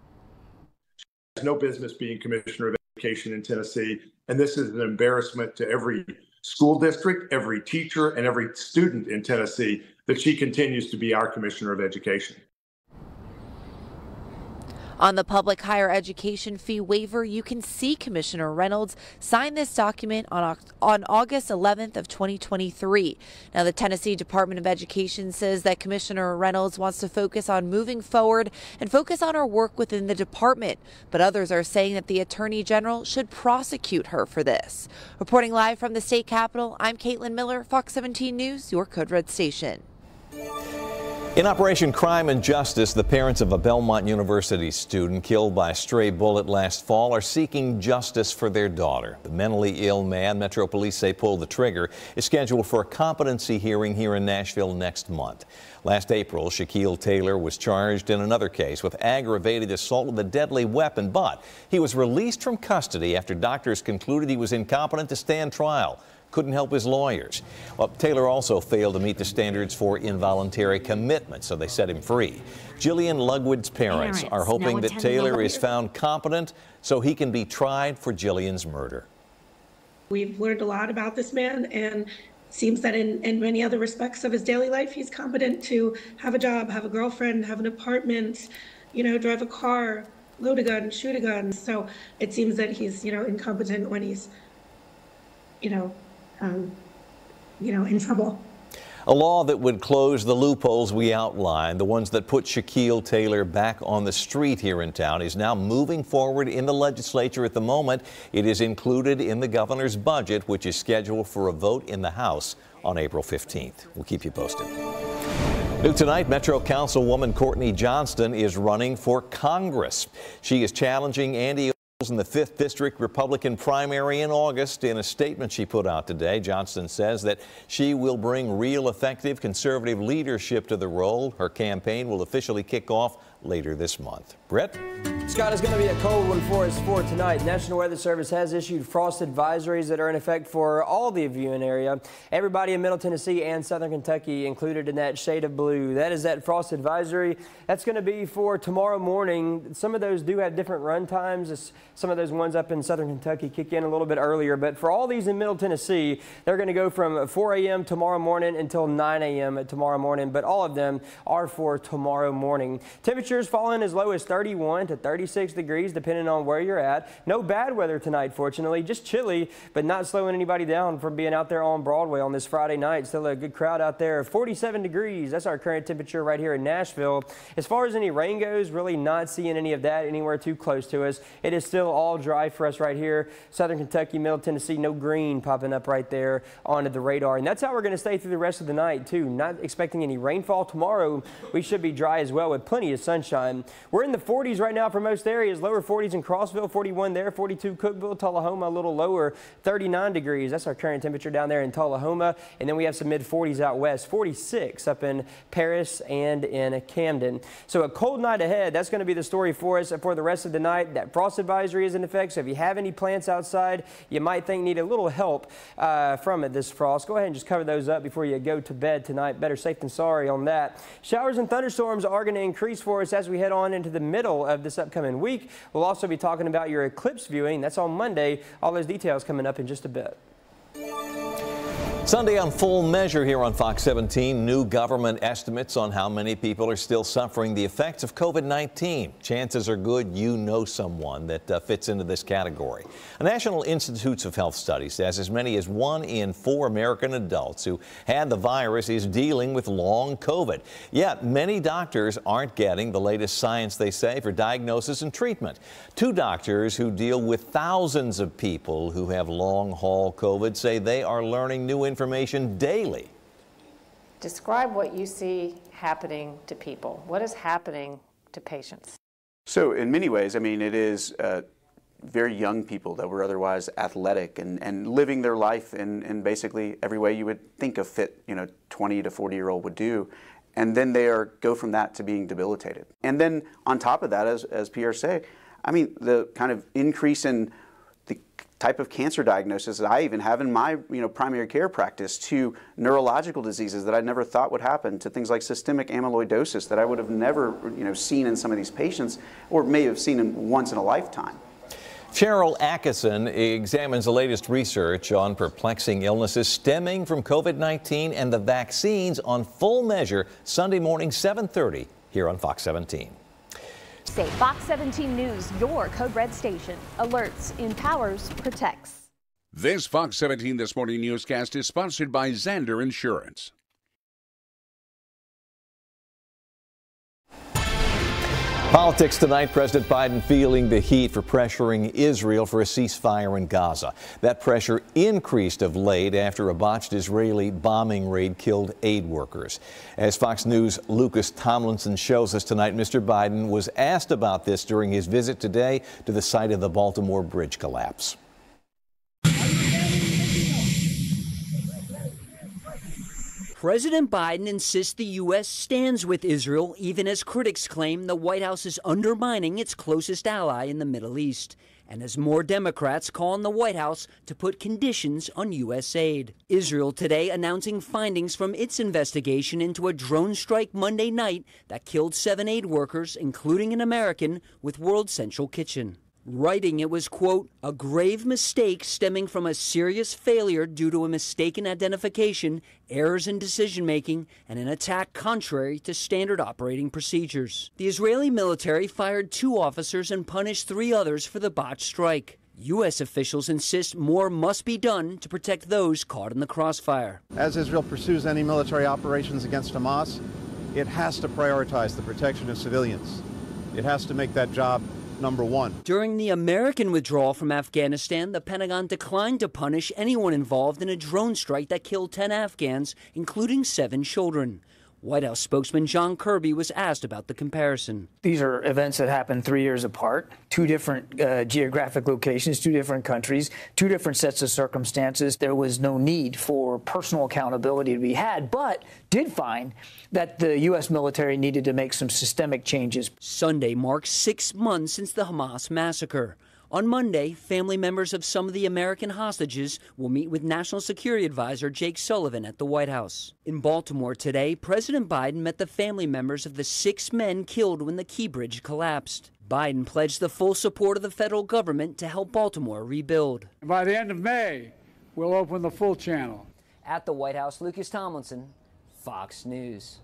There's no business being Commissioner of Education in Tennessee, and this is an embarrassment to every school district, every teacher, and every student in Tennessee that she continues to be our Commissioner of Education. On the public higher education fee waiver, you can see Commissioner Reynolds sign this document on August 11th of 2023. Now, the Tennessee Department of Education says that Commissioner Reynolds wants to focus on moving forward and focus on her work within the department. But others are saying that the Attorney General should prosecute her for this. Reporting live from the state capitol, I'm Caitlin Miller, Fox 17 News, your Code Red station. In Operation Crime and Justice, the parents of a Belmont University student killed by a stray bullet last fall are seeking justice for their daughter. The mentally ill man, Metro Police say pulled the trigger, is scheduled for a competency hearing here in Nashville next month. Last April, Shaquille Taylor was charged in another case with aggravated assault with a deadly weapon, but he was released from custody after doctors concluded he was incompetent to stand trial. Couldn't help his lawyers. Well, Taylor also failed to meet the standards for involuntary commitment, so they set him free. Jillian Lugwood's parents are hoping that Taylor is found competent so he can be tried for Jillian's murder. We've learned a lot about this man, and seems that in many other respects of his daily life, he's competent to have a job, have a girlfriend, have an apartment, you know, drive a car, load a gun, shoot a gun. So it seems that he's, you know, incompetent when he's, you know, in trouble. A law that would close the loopholes we outlined, the ones that put Shaquille Taylor back on the street here in town, is now moving forward in the legislature at the moment. It is included in the governor's budget, which is scheduled for a vote in the House on April 15th. We'll keep you posted. New tonight, Metro Councilwoman Courtney Johnston is running for Congress. She is challenging Andy in the 5th District Republican primary in August. In a statement she put out today, Johnston says that she will bring real, effective conservative leadership to the role. Her campaign will officially kick off later this month. Brett? Scott, is going to be a cold one for us for tonight. National Weather Service has issued frost advisories that are in effect for all the viewing area. Everybody in Middle Tennessee and Southern Kentucky included in that shade of blue. That is that frost advisory. That's going to be for tomorrow morning. Some of those do have different run times. Some of those ones up in Southern Kentucky kick in a little bit earlier. But for all these in Middle Tennessee, they're going to go from 4 a.m. tomorrow morning until 9 a.m. tomorrow morning. But all of them are for tomorrow morning. Temperatures falling as low as 31 to 36 degrees depending on where you're at. No bad weather tonight, fortunately, just chilly, but not slowing anybody down from being out there on Broadway on this Friday night. Still a good crowd out there. 47 degrees. That's our current temperature right here in Nashville. As far as any rain goes, really not seeing any of that anywhere too close to us. It is still all dry for us right here. Southern Kentucky, Middle Tennessee, no green popping up right there onto the radar. And that's how we're going to stay through the rest of the night too. Not expecting any rainfall tomorrow. We should be dry as well with plenty of sunshine. We're in the 40s right now for most areas. Lower 40s in Crossville, 41 there, 42 Cookville, Tullahoma a little lower, 39 degrees. That's our current temperature down there in Tullahoma. And then we have some mid 40s out west, 46 up in Paris and in Camden. So a cold night ahead. That's going to be the story for us for the rest of the night. That frost advisory is in effect. So if you have any plants outside, you might think need a little help from it this frost. Go ahead and just cover those up before you go to bed tonight. Better safe than sorry on that. Showers and thunderstorms are going to increase for us as we head on into the middle of this upcoming week. We'll also be talking about your eclipse viewing. That's on Monday. All those details coming up in just a bit. Sunday on Full Measure here on Fox 17, new government estimates on how many people are still suffering the effects of COVID-19. Chances are good you know someone that fits into this category. The National Institutes of Health Study says as many as 1 in 4 American adults who had the virus is dealing with long COVID. Yet many doctors aren't getting the latest science, they say, for diagnosis and treatment. Two doctors who deal with thousands of people who have long-haul COVID say they are learning new information daily. Describe what you see happening to people. What is happening to patients? So in many ways, I mean, it is very young people that were otherwise athletic and living their life in basically every way you would think a fit, you know, 20 to 40-year-old would do. And then they go from that to being debilitated. And then on top of that, as Pierre said, I mean, the kind of increase in the type of cancer diagnosis that I even have in my primary care practice, to neurological diseases that I never thought would happen, to things like systemic amyloidosis that I would have never seen in some of these patients, or may have seen in once in a lifetime. Cheryl Atkinson examines the latest research on perplexing illnesses stemming from COVID-19 and the vaccines on Full Measure Sunday morning 7:30 here on Fox 17. Say Fox 17 News, your Code Red station. Alerts, empowers, protects. This Fox 17 This Morning newscast is sponsored by Zander Insurance. Politics tonight, President Biden feeling the heat for pressuring Israel for a ceasefire in Gaza. That pressure increased of late after a botched Israeli bombing raid killed aid workers. As Fox News' Lucas Tomlinson shows us tonight, Mr. Biden was asked about this during his visit today to the site of the Baltimore Bridge collapse. President Biden insists the U.S. stands with Israel, even as critics claim the White House is undermining its closest ally in the Middle East, and as more Democrats call on the White House to put conditions on U.S. aid. Israel today announcing findings from its investigation into a drone strike Monday night that killed 7 aid workers, including an American, with World Central Kitchen. Writing it was, quote, a grave mistake stemming from a serious failure due to a mistaken identification, errors in decision-making, and an attack contrary to standard operating procedures. The Israeli military fired 2 officers and punished 3 others for the botched strike. U.S. officials insist more must be done to protect those caught in the crossfire. As Israel pursues any military operations against Hamas, it has to prioritize the protection of civilians. It has to make that job number 1. During the American withdrawal from Afghanistan, the Pentagon declined to punish anyone involved in a drone strike that killed 10 Afghans, including 7 children. White House spokesman John Kirby was asked about the comparison. These are events that happened 3 years apart, 2 different geographic locations, 2 different countries, 2 different sets of circumstances. There was no need for personal accountability to be had, but did find that the U.S. military needed to make some systemic changes. Sunday marks 6 months since the Hamas massacre. On Monday, family members of some of the American hostages will meet with National Security Advisor Jake Sullivan at the White House. In Baltimore today, President Biden met the family members of the 6 men killed when the Key Bridge collapsed. Biden pledged the full support of the federal government to help Baltimore rebuild. By the end of May, we'll open the full channel. At the White House, Lucas Tomlinson, Fox News.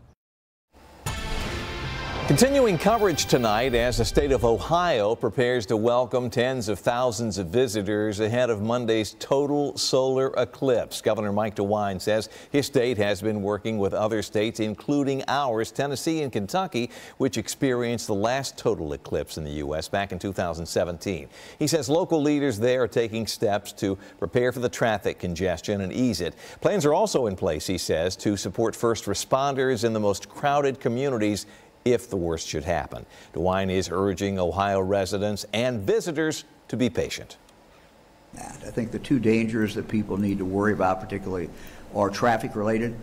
Continuing coverage tonight as the state of Ohio prepares to welcome tens of thousands of visitors ahead of Monday's total solar eclipse. Governor Mike DeWine says his state has been working with other states, including ours, Tennessee and Kentucky, which experienced the last total eclipse in the U.S. back in 2017. He says local leaders there are taking steps to prepare for the traffic congestion and ease it. Plans are also in place, he says, to support first responders in the most crowded communities if the worst should happen. DeWine is urging Ohio residents and visitors to be patient. I think the 2 dangers that people need to worry about particularly are traffic related.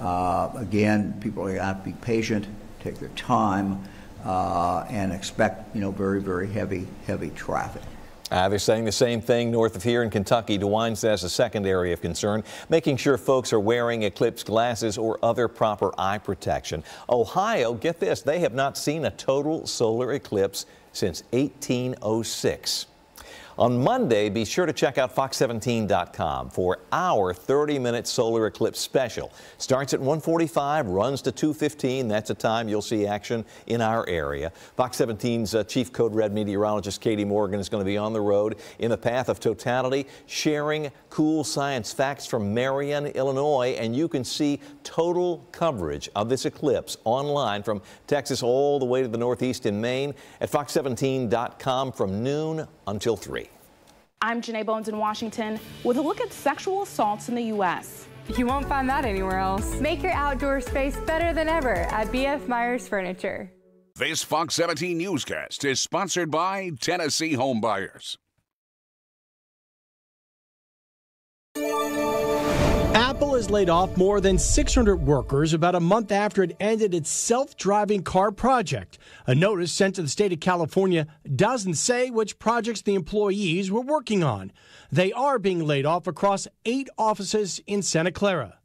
Again, people are going to be patient, take their time, and expect, very, very heavy traffic. They're saying the same thing north of here in Kentucky. DeWine says a second area of concern, making sure folks are wearing eclipse glasses or other proper eye protection. Ohio, get this, they have not seen a total solar eclipse since 1806. On Monday, be sure to check out fox17.com for our 30-minute solar eclipse special. Starts at 1:45, runs to 2:15. That's a time you'll see action in our area. Fox 17's chief Code Red meteorologist Katie Morgan is going to be on the road in the path of totality, sharing cool science facts from Marion, Illinois, and you can see total coverage of this eclipse online from Texas all the way to the northeast in Maine at fox17.com from noon until 3. I'm Janae Bones in Washington with a look at sexual assaults in the U.S. You won't find that anywhere else. Make your outdoor space better than ever at B.F. Myers Furniture. This Fox 17 newscast is sponsored by Tennessee Homebuyers. Apple has laid off more than 600 workers about a month after it ended its self-driving car project. A notice sent to the state of California doesn't say which projects the employees were working on. They are being laid off across 8 offices in Santa Clara.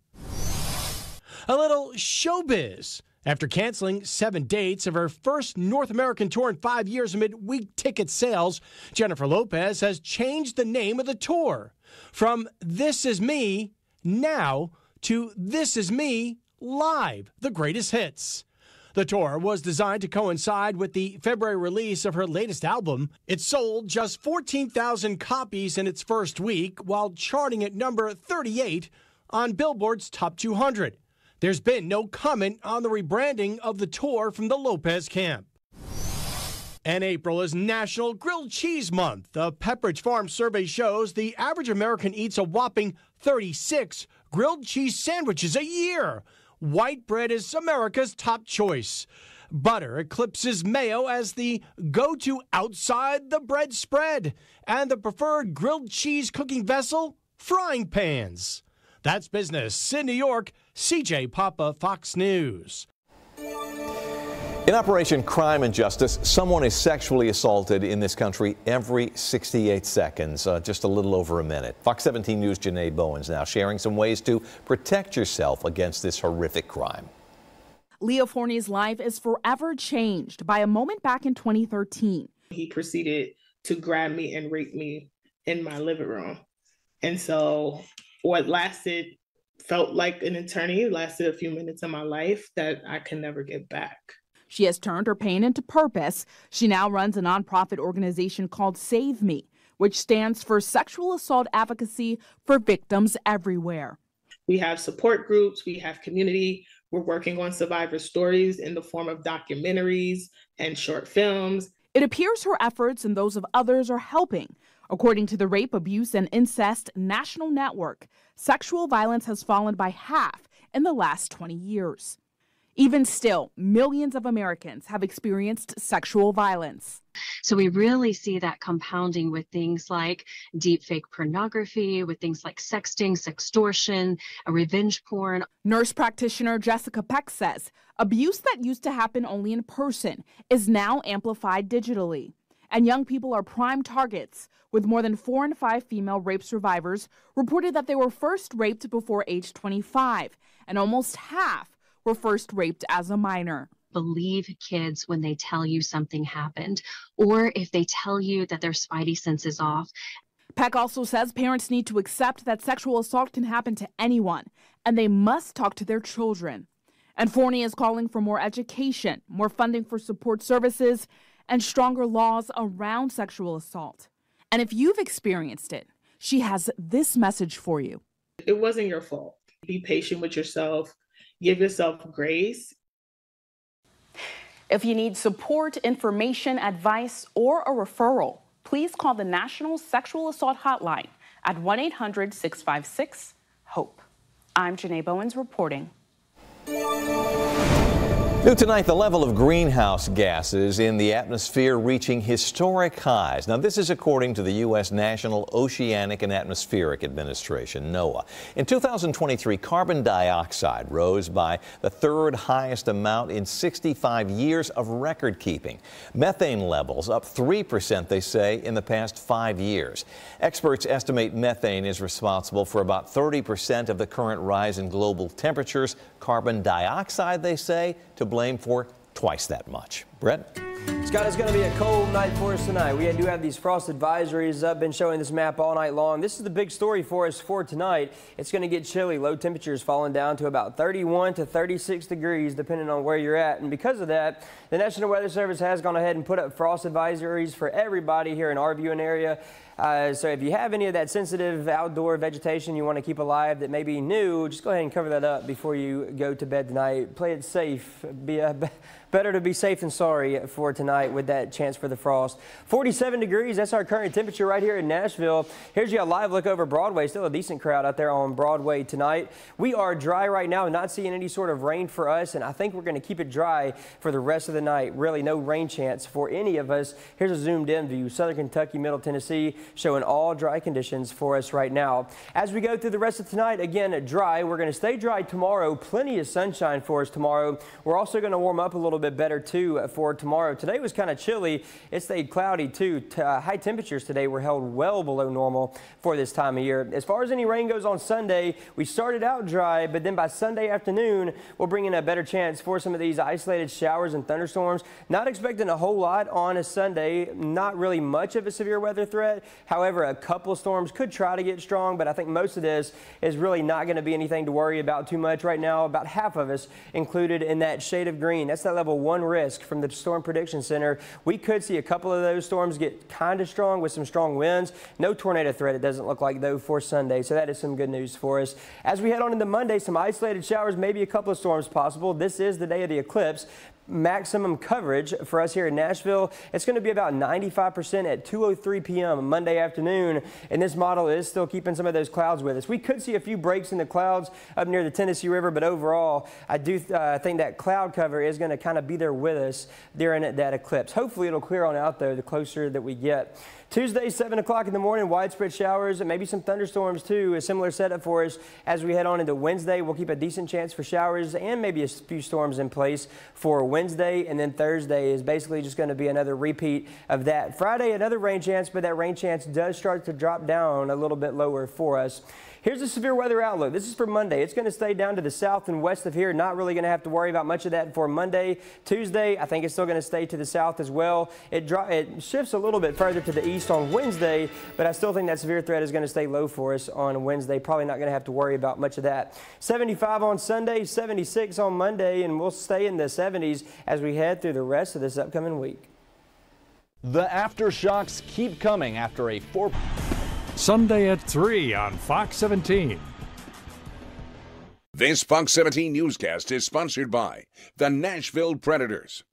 A little showbiz. after canceling 7 dates of her first North American tour in 5 years amid weak ticket sales. Jennifer Lopez has changed the name of the tour from This Is Me Now to This Is Me Live, The Greatest Hits. The tour was designed to coincide with the February release of her latest album. It sold just 14,000 copies in its first week, while charting at number 38 on Billboard's Top 200. There's been no comment on the rebranding of the tour from the Lopez camp. And April is National Grilled Cheese Month. The Pepperidge Farm survey shows the average American eats a whopping 36 grilled cheese sandwiches a year. White bread is America's top choice. Butter eclipses mayo as the go-to outside the bread spread. And the preferred grilled cheese cooking vessel, frying pans. That's business. In New York, CJ Papa, Fox News. In Operation Crime and Justice, someone is sexually assaulted in this country every 68 seconds, just a little over a minute. Fox 17 News' Janae Bowens now sharing some ways to protect yourself against this horrific crime. Leo Forney's life is forever changed by a moment back in 2013. He proceeded to grab me and rape me in my living room. And so what lasted felt like an eternity, lasted a few minutes of my life that I can never get back. She has turned her pain into purpose. She now runs a nonprofit organization called Save Me, which stands for Sexual Assault Advocacy for Victims Everywhere. We have support groups, we have community. We're working on survivor stories in the form of documentaries and short films. It appears her efforts and those of others are helping. According to the Rape, Abuse, and Incest National Network, sexual violence has fallen by half in the last 20 years. Even still, millions of Americans have experienced sexual violence. So we really see that compounding with things like deep fake pornography, with things like sexting, sextortion, revenge porn. Nurse practitioner Jessica Peck says abuse that used to happen only in person is now amplified digitally. And young people are prime targets, with more than 4 in 5 female rape survivors reported that they were first raped before age 25, and almost half were first raped as a minor. Believe kids when they tell you something happened, or if they tell you that their spidey sense is off. Peck also says parents need to accept that sexual assault can happen to anyone, and they must talk to their children. And Forney is calling for more education, more funding for support services, and stronger laws around sexual assault. And if you've experienced it, she has this message for you. It wasn't your fault. Be patient with yourself. Give yourself grace. If you need support, information, advice, or a referral, please call the National Sexual Assault Hotline at 1-800-656-HOPE. I'm Janae Bowens reporting. New tonight, the level of greenhouse gases in the atmosphere reaching historic highs. Now, this is according to the U.S. National Oceanic and Atmospheric Administration, NOAA. In 2023, carbon dioxide rose by the third highest amount in 65 years of record keeping. Methane levels up 3%, they say, in the past 5 years. Experts estimate methane is responsible for about 30% of the current rise in global temperatures. Carbon dioxide, they say, to blame for twice that much. Brett? Scott, it's going to be a cold night for us tonight. We do have these frost advisories. I've been showing this map all night long. This is the big story for us for tonight. It's going to get chilly. Low temperatures falling down to about 31 to 36 degrees, depending on where you're at. And because of that, the National Weather Service has gone ahead and put up frost advisories for everybody here in our viewing area. So if you have any of that sensitive outdoor vegetation you want to keep alive that may be new, just go ahead and cover that up before you go to bed tonight. Play it safe. Better to be safe than sorry for tonight with that chance for the frost. 47 degrees. That's our current temperature right here in Nashville. Here's your live look over Broadway. Still a decent crowd out there on Broadway tonight. We are dry right now, not seeing any sort of rain for us, and I think we're going to keep it dry for the rest of the night. Really no rain chance for any of us. Here's a zoomed in view. Southern Kentucky, Middle Tennessee showing all dry conditions for us right now. As we go through the rest of tonight, again, dry. We're going to stay dry tomorrow. Plenty of sunshine for us tomorrow. We're also going to warm up a little bit bit better too for tomorrow. Today was kind of chilly. It stayed cloudy too. High temperatures today were held well below normal for this time of year. As far as any rain goes on Sunday, we started out dry, but then by Sunday afternoon, we'll bring in a better chance for some of these isolated showers and thunderstorms. Not expecting a whole lot on a Sunday. Not really much of a severe weather threat. However, a couple storms could try to get strong, but I think most of this is really not going to be anything to worry about too much right now. About half of us included in that shade of green. That's that level one risk from the Storm Prediction Center. We could see a couple of those storms get kind of strong with some strong winds. No tornado threat, it doesn't look like, though, for Sunday. So that is some good news for us. As we head on into Monday, some isolated showers, maybe a couple of storms possible. This is the day of the eclipse. Maximum coverage for us here in Nashville. It's going to be about 95% at 2:03 p.m. Monday afternoon, and this model is still keeping some of those clouds with us. We could see a few breaks in the clouds up near the Tennessee River, but overall, I do think that cloud cover is going to kind of be there with us during that eclipse. Hopefully, it'll clear on out though the closer that we get. Tuesday, 7 o'clock in the morning, widespread showers and maybe some thunderstorms too. A similar setup for us as we head on into Wednesday. We'll keep a decent chance for showers and maybe a few storms in place for Wednesday, and then Thursday is basically just going to be another repeat of that. Friday, another rain chance, but that rain chance does start to drop down a little bit lower for us. Here's the severe weather outlook. This is for Monday. It's going to stay down to the south and west of here. Not really going to have to worry about much of that for Monday. Tuesday, I think it's still going to stay to the south as well. It shifts a little bit further to the east on Wednesday, but I still think that severe threat is going to stay low for us on Wednesday. Probably not going to have to worry about much of that. 75 on Sunday, 76 on Monday, and we'll stay in the 70s as we head through the rest of this upcoming week. The aftershocks keep coming after a four... Sunday at 3 on Fox 17. This Fox 17 newscast is sponsored by the Nashville Predators.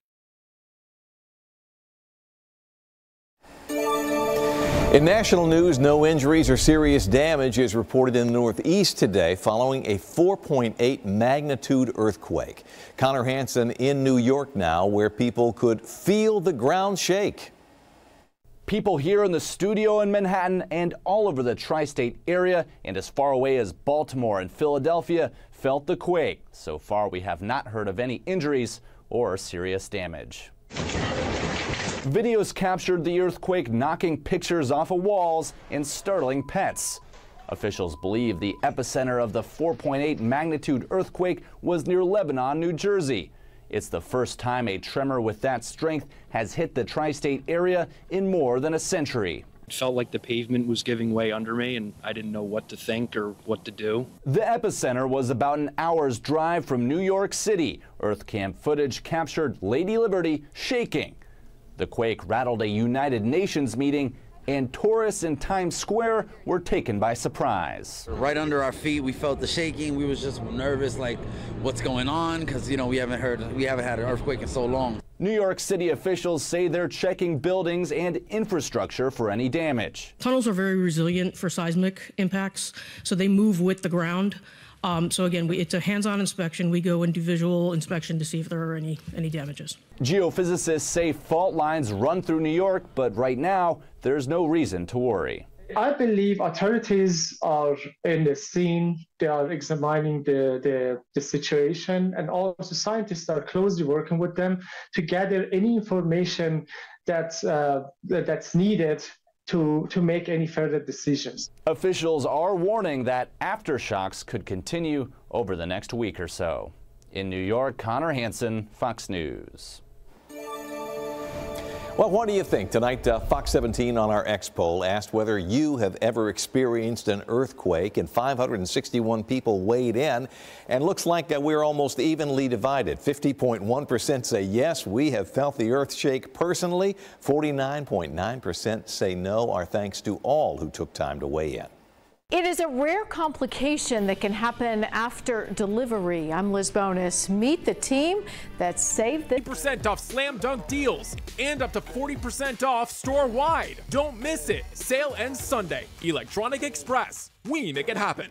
In national news, no injuries or serious damage is reported in the Northeast today following a 4.8 magnitude earthquake. Connor Hansen in New York now, where people could feel the ground shake. People here in the studio in Manhattan and all over the tri-state area and as far away as Baltimore and Philadelphia felt the quake. So far, we have not heard of any injuries or serious damage. Videos captured the earthquake knocking pictures off of walls and startling pets. Officials believe the epicenter of the 4.8 magnitude earthquake was near Lebanon, New Jersey. It's the first time a tremor with that strength has hit the tri-state area in more than a century. It felt like the pavement was giving way under me and I didn't know what to think or what to do. The epicenter was about an hour's drive from New York City. Earth cam footage captured Lady Liberty shaking. The quake rattled a United Nations meeting, and tourists in Times Square were taken by surprise. Right under our feet, we felt the shaking. We was just nervous, like, what's going on? Because, you know, we haven't had an earthquake in so long. New York City officials say they're checking buildings and infrastructure for any damage. Tunnels are very resilient for seismic impacts, so they move with the ground. So again, it's a hands-on inspection. We go and do visual inspection to see if there are any damages. Geophysicists say fault lines run through New York, but right now, there's no reason to worry. I believe authorities are in the scene. They are examining the situation, and also scientists are closely working with them to gather any information that's needed to make any further decisions. Officials are warning that aftershocks could continue over the next week or so. In New York, Connor Hansen, Fox News. Well, what do you think? Tonight, Fox 17 on our X poll asked whether you have ever experienced an earthquake, and 561 people weighed in, and looks like we're almost evenly divided. 50.1% say yes, we have felt the earth shake personally. 49.9% say no. Our thanks to all who took time to weigh in. It is a rare complication that can happen after delivery. I'm Liz Bonas. Meet the team that saved the 50% off slam dunk deals and up to 40% off store wide. Don't miss it. Sale ends Sunday. Electronic Express. We make it happen.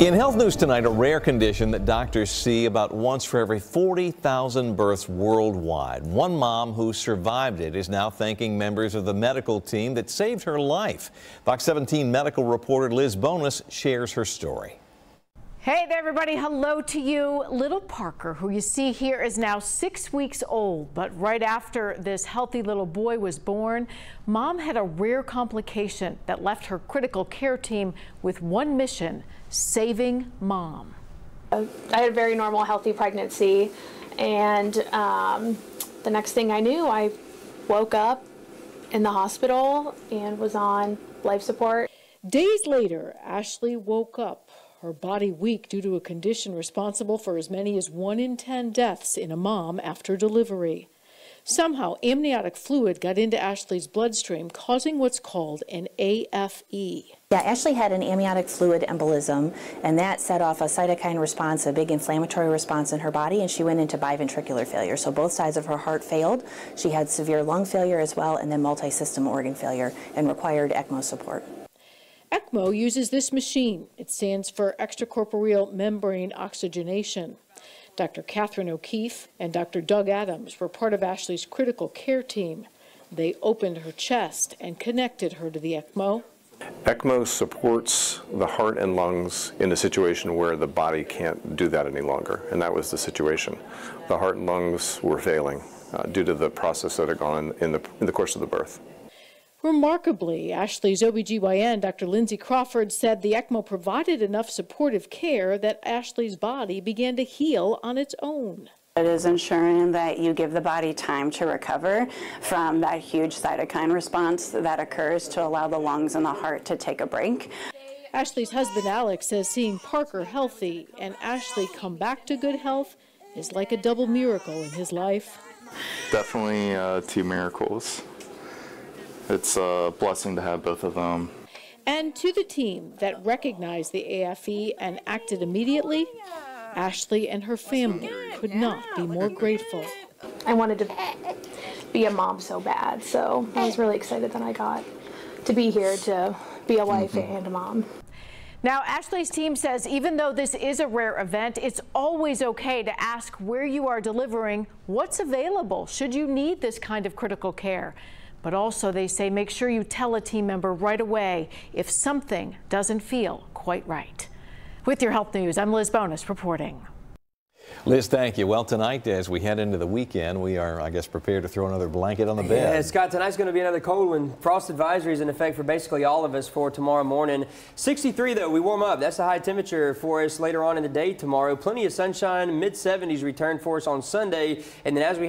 In health news tonight, a rare condition that doctors see about once for every 40,000 births worldwide. One mom who survived it is now thanking members of the medical team that saved her life. Fox 17 medical reporter Liz Bonas shares her story. Hey there, everybody. Hello to you. Little Parker, who you see here, is now 6 weeks old. But right after this healthy little boy was born, mom had a rare complication that left her critical care team with one mission: saving mom. I had a very normal, healthy pregnancy. And the next thing I knew, I woke up in the hospital and was on life support. Days later, Ashley woke up, her body weak due to a condition responsible for as many as 1 in 10 deaths in a mom after delivery. Somehow, amniotic fluid got into Ashley's bloodstream, causing what's called an AFE. Yeah, Ashley had an amniotic fluid embolism, and that set off a cytokine response, a big inflammatory response in her body, and she went into biventricular failure. So both sides of her heart failed. She had severe lung failure as well, and then multi-system organ failure, and required ECMO support. ECMO uses this machine. It stands for extracorporeal membrane oxygenation. Dr. Catherine O'Keefe and Dr. Doug Adams were part of Ashley's critical care team. They opened her chest and connected her to the ECMO. ECMO supports the heart and lungs in a situation where the body can't do that any longer, and that was the situation. The heart and lungs were failing due to the process that had gone in the course of the birth. Remarkably, Ashley's OBGYN, Dr. Lindsay Crawford, said the ECMO provided enough supportive care that Ashley's body began to heal on its own. It is ensuring that you give the body time to recover from that huge cytokine response that occurs to allow the lungs and the heart to take a break. Ashley's husband, Alex, says seeing Parker healthy and Ashley come back to good health is like a double miracle in his life. Definitely two miracles. It's a blessing to have both of them. And to the team that recognized the AFE and acted immediately, Ashley and her family could not be more grateful. I wanted to be a mom so bad, so I was really excited that I got to be here to be a wife and a mom. Now, Ashley's team says even though this is a rare event, it's always okay to ask where you are delivering, what's available, should you need this kind of critical care. But also, they say, make sure you tell a team member right away if something doesn't feel quite right. With your health news, I'm Liz Bonas reporting. Liz, thank you. Well, tonight, as we head into the weekend, we are, I guess, prepared to throw another blanket on the bed. Yeah, Scott, tonight's going to be another cold one. Frost advisory is in effect for basically all of us for tomorrow morning. 63, though, we warm up. That's a high temperature for us later on in the day tomorrow. Plenty of sunshine, mid-70s return for us on Sunday. And then as we head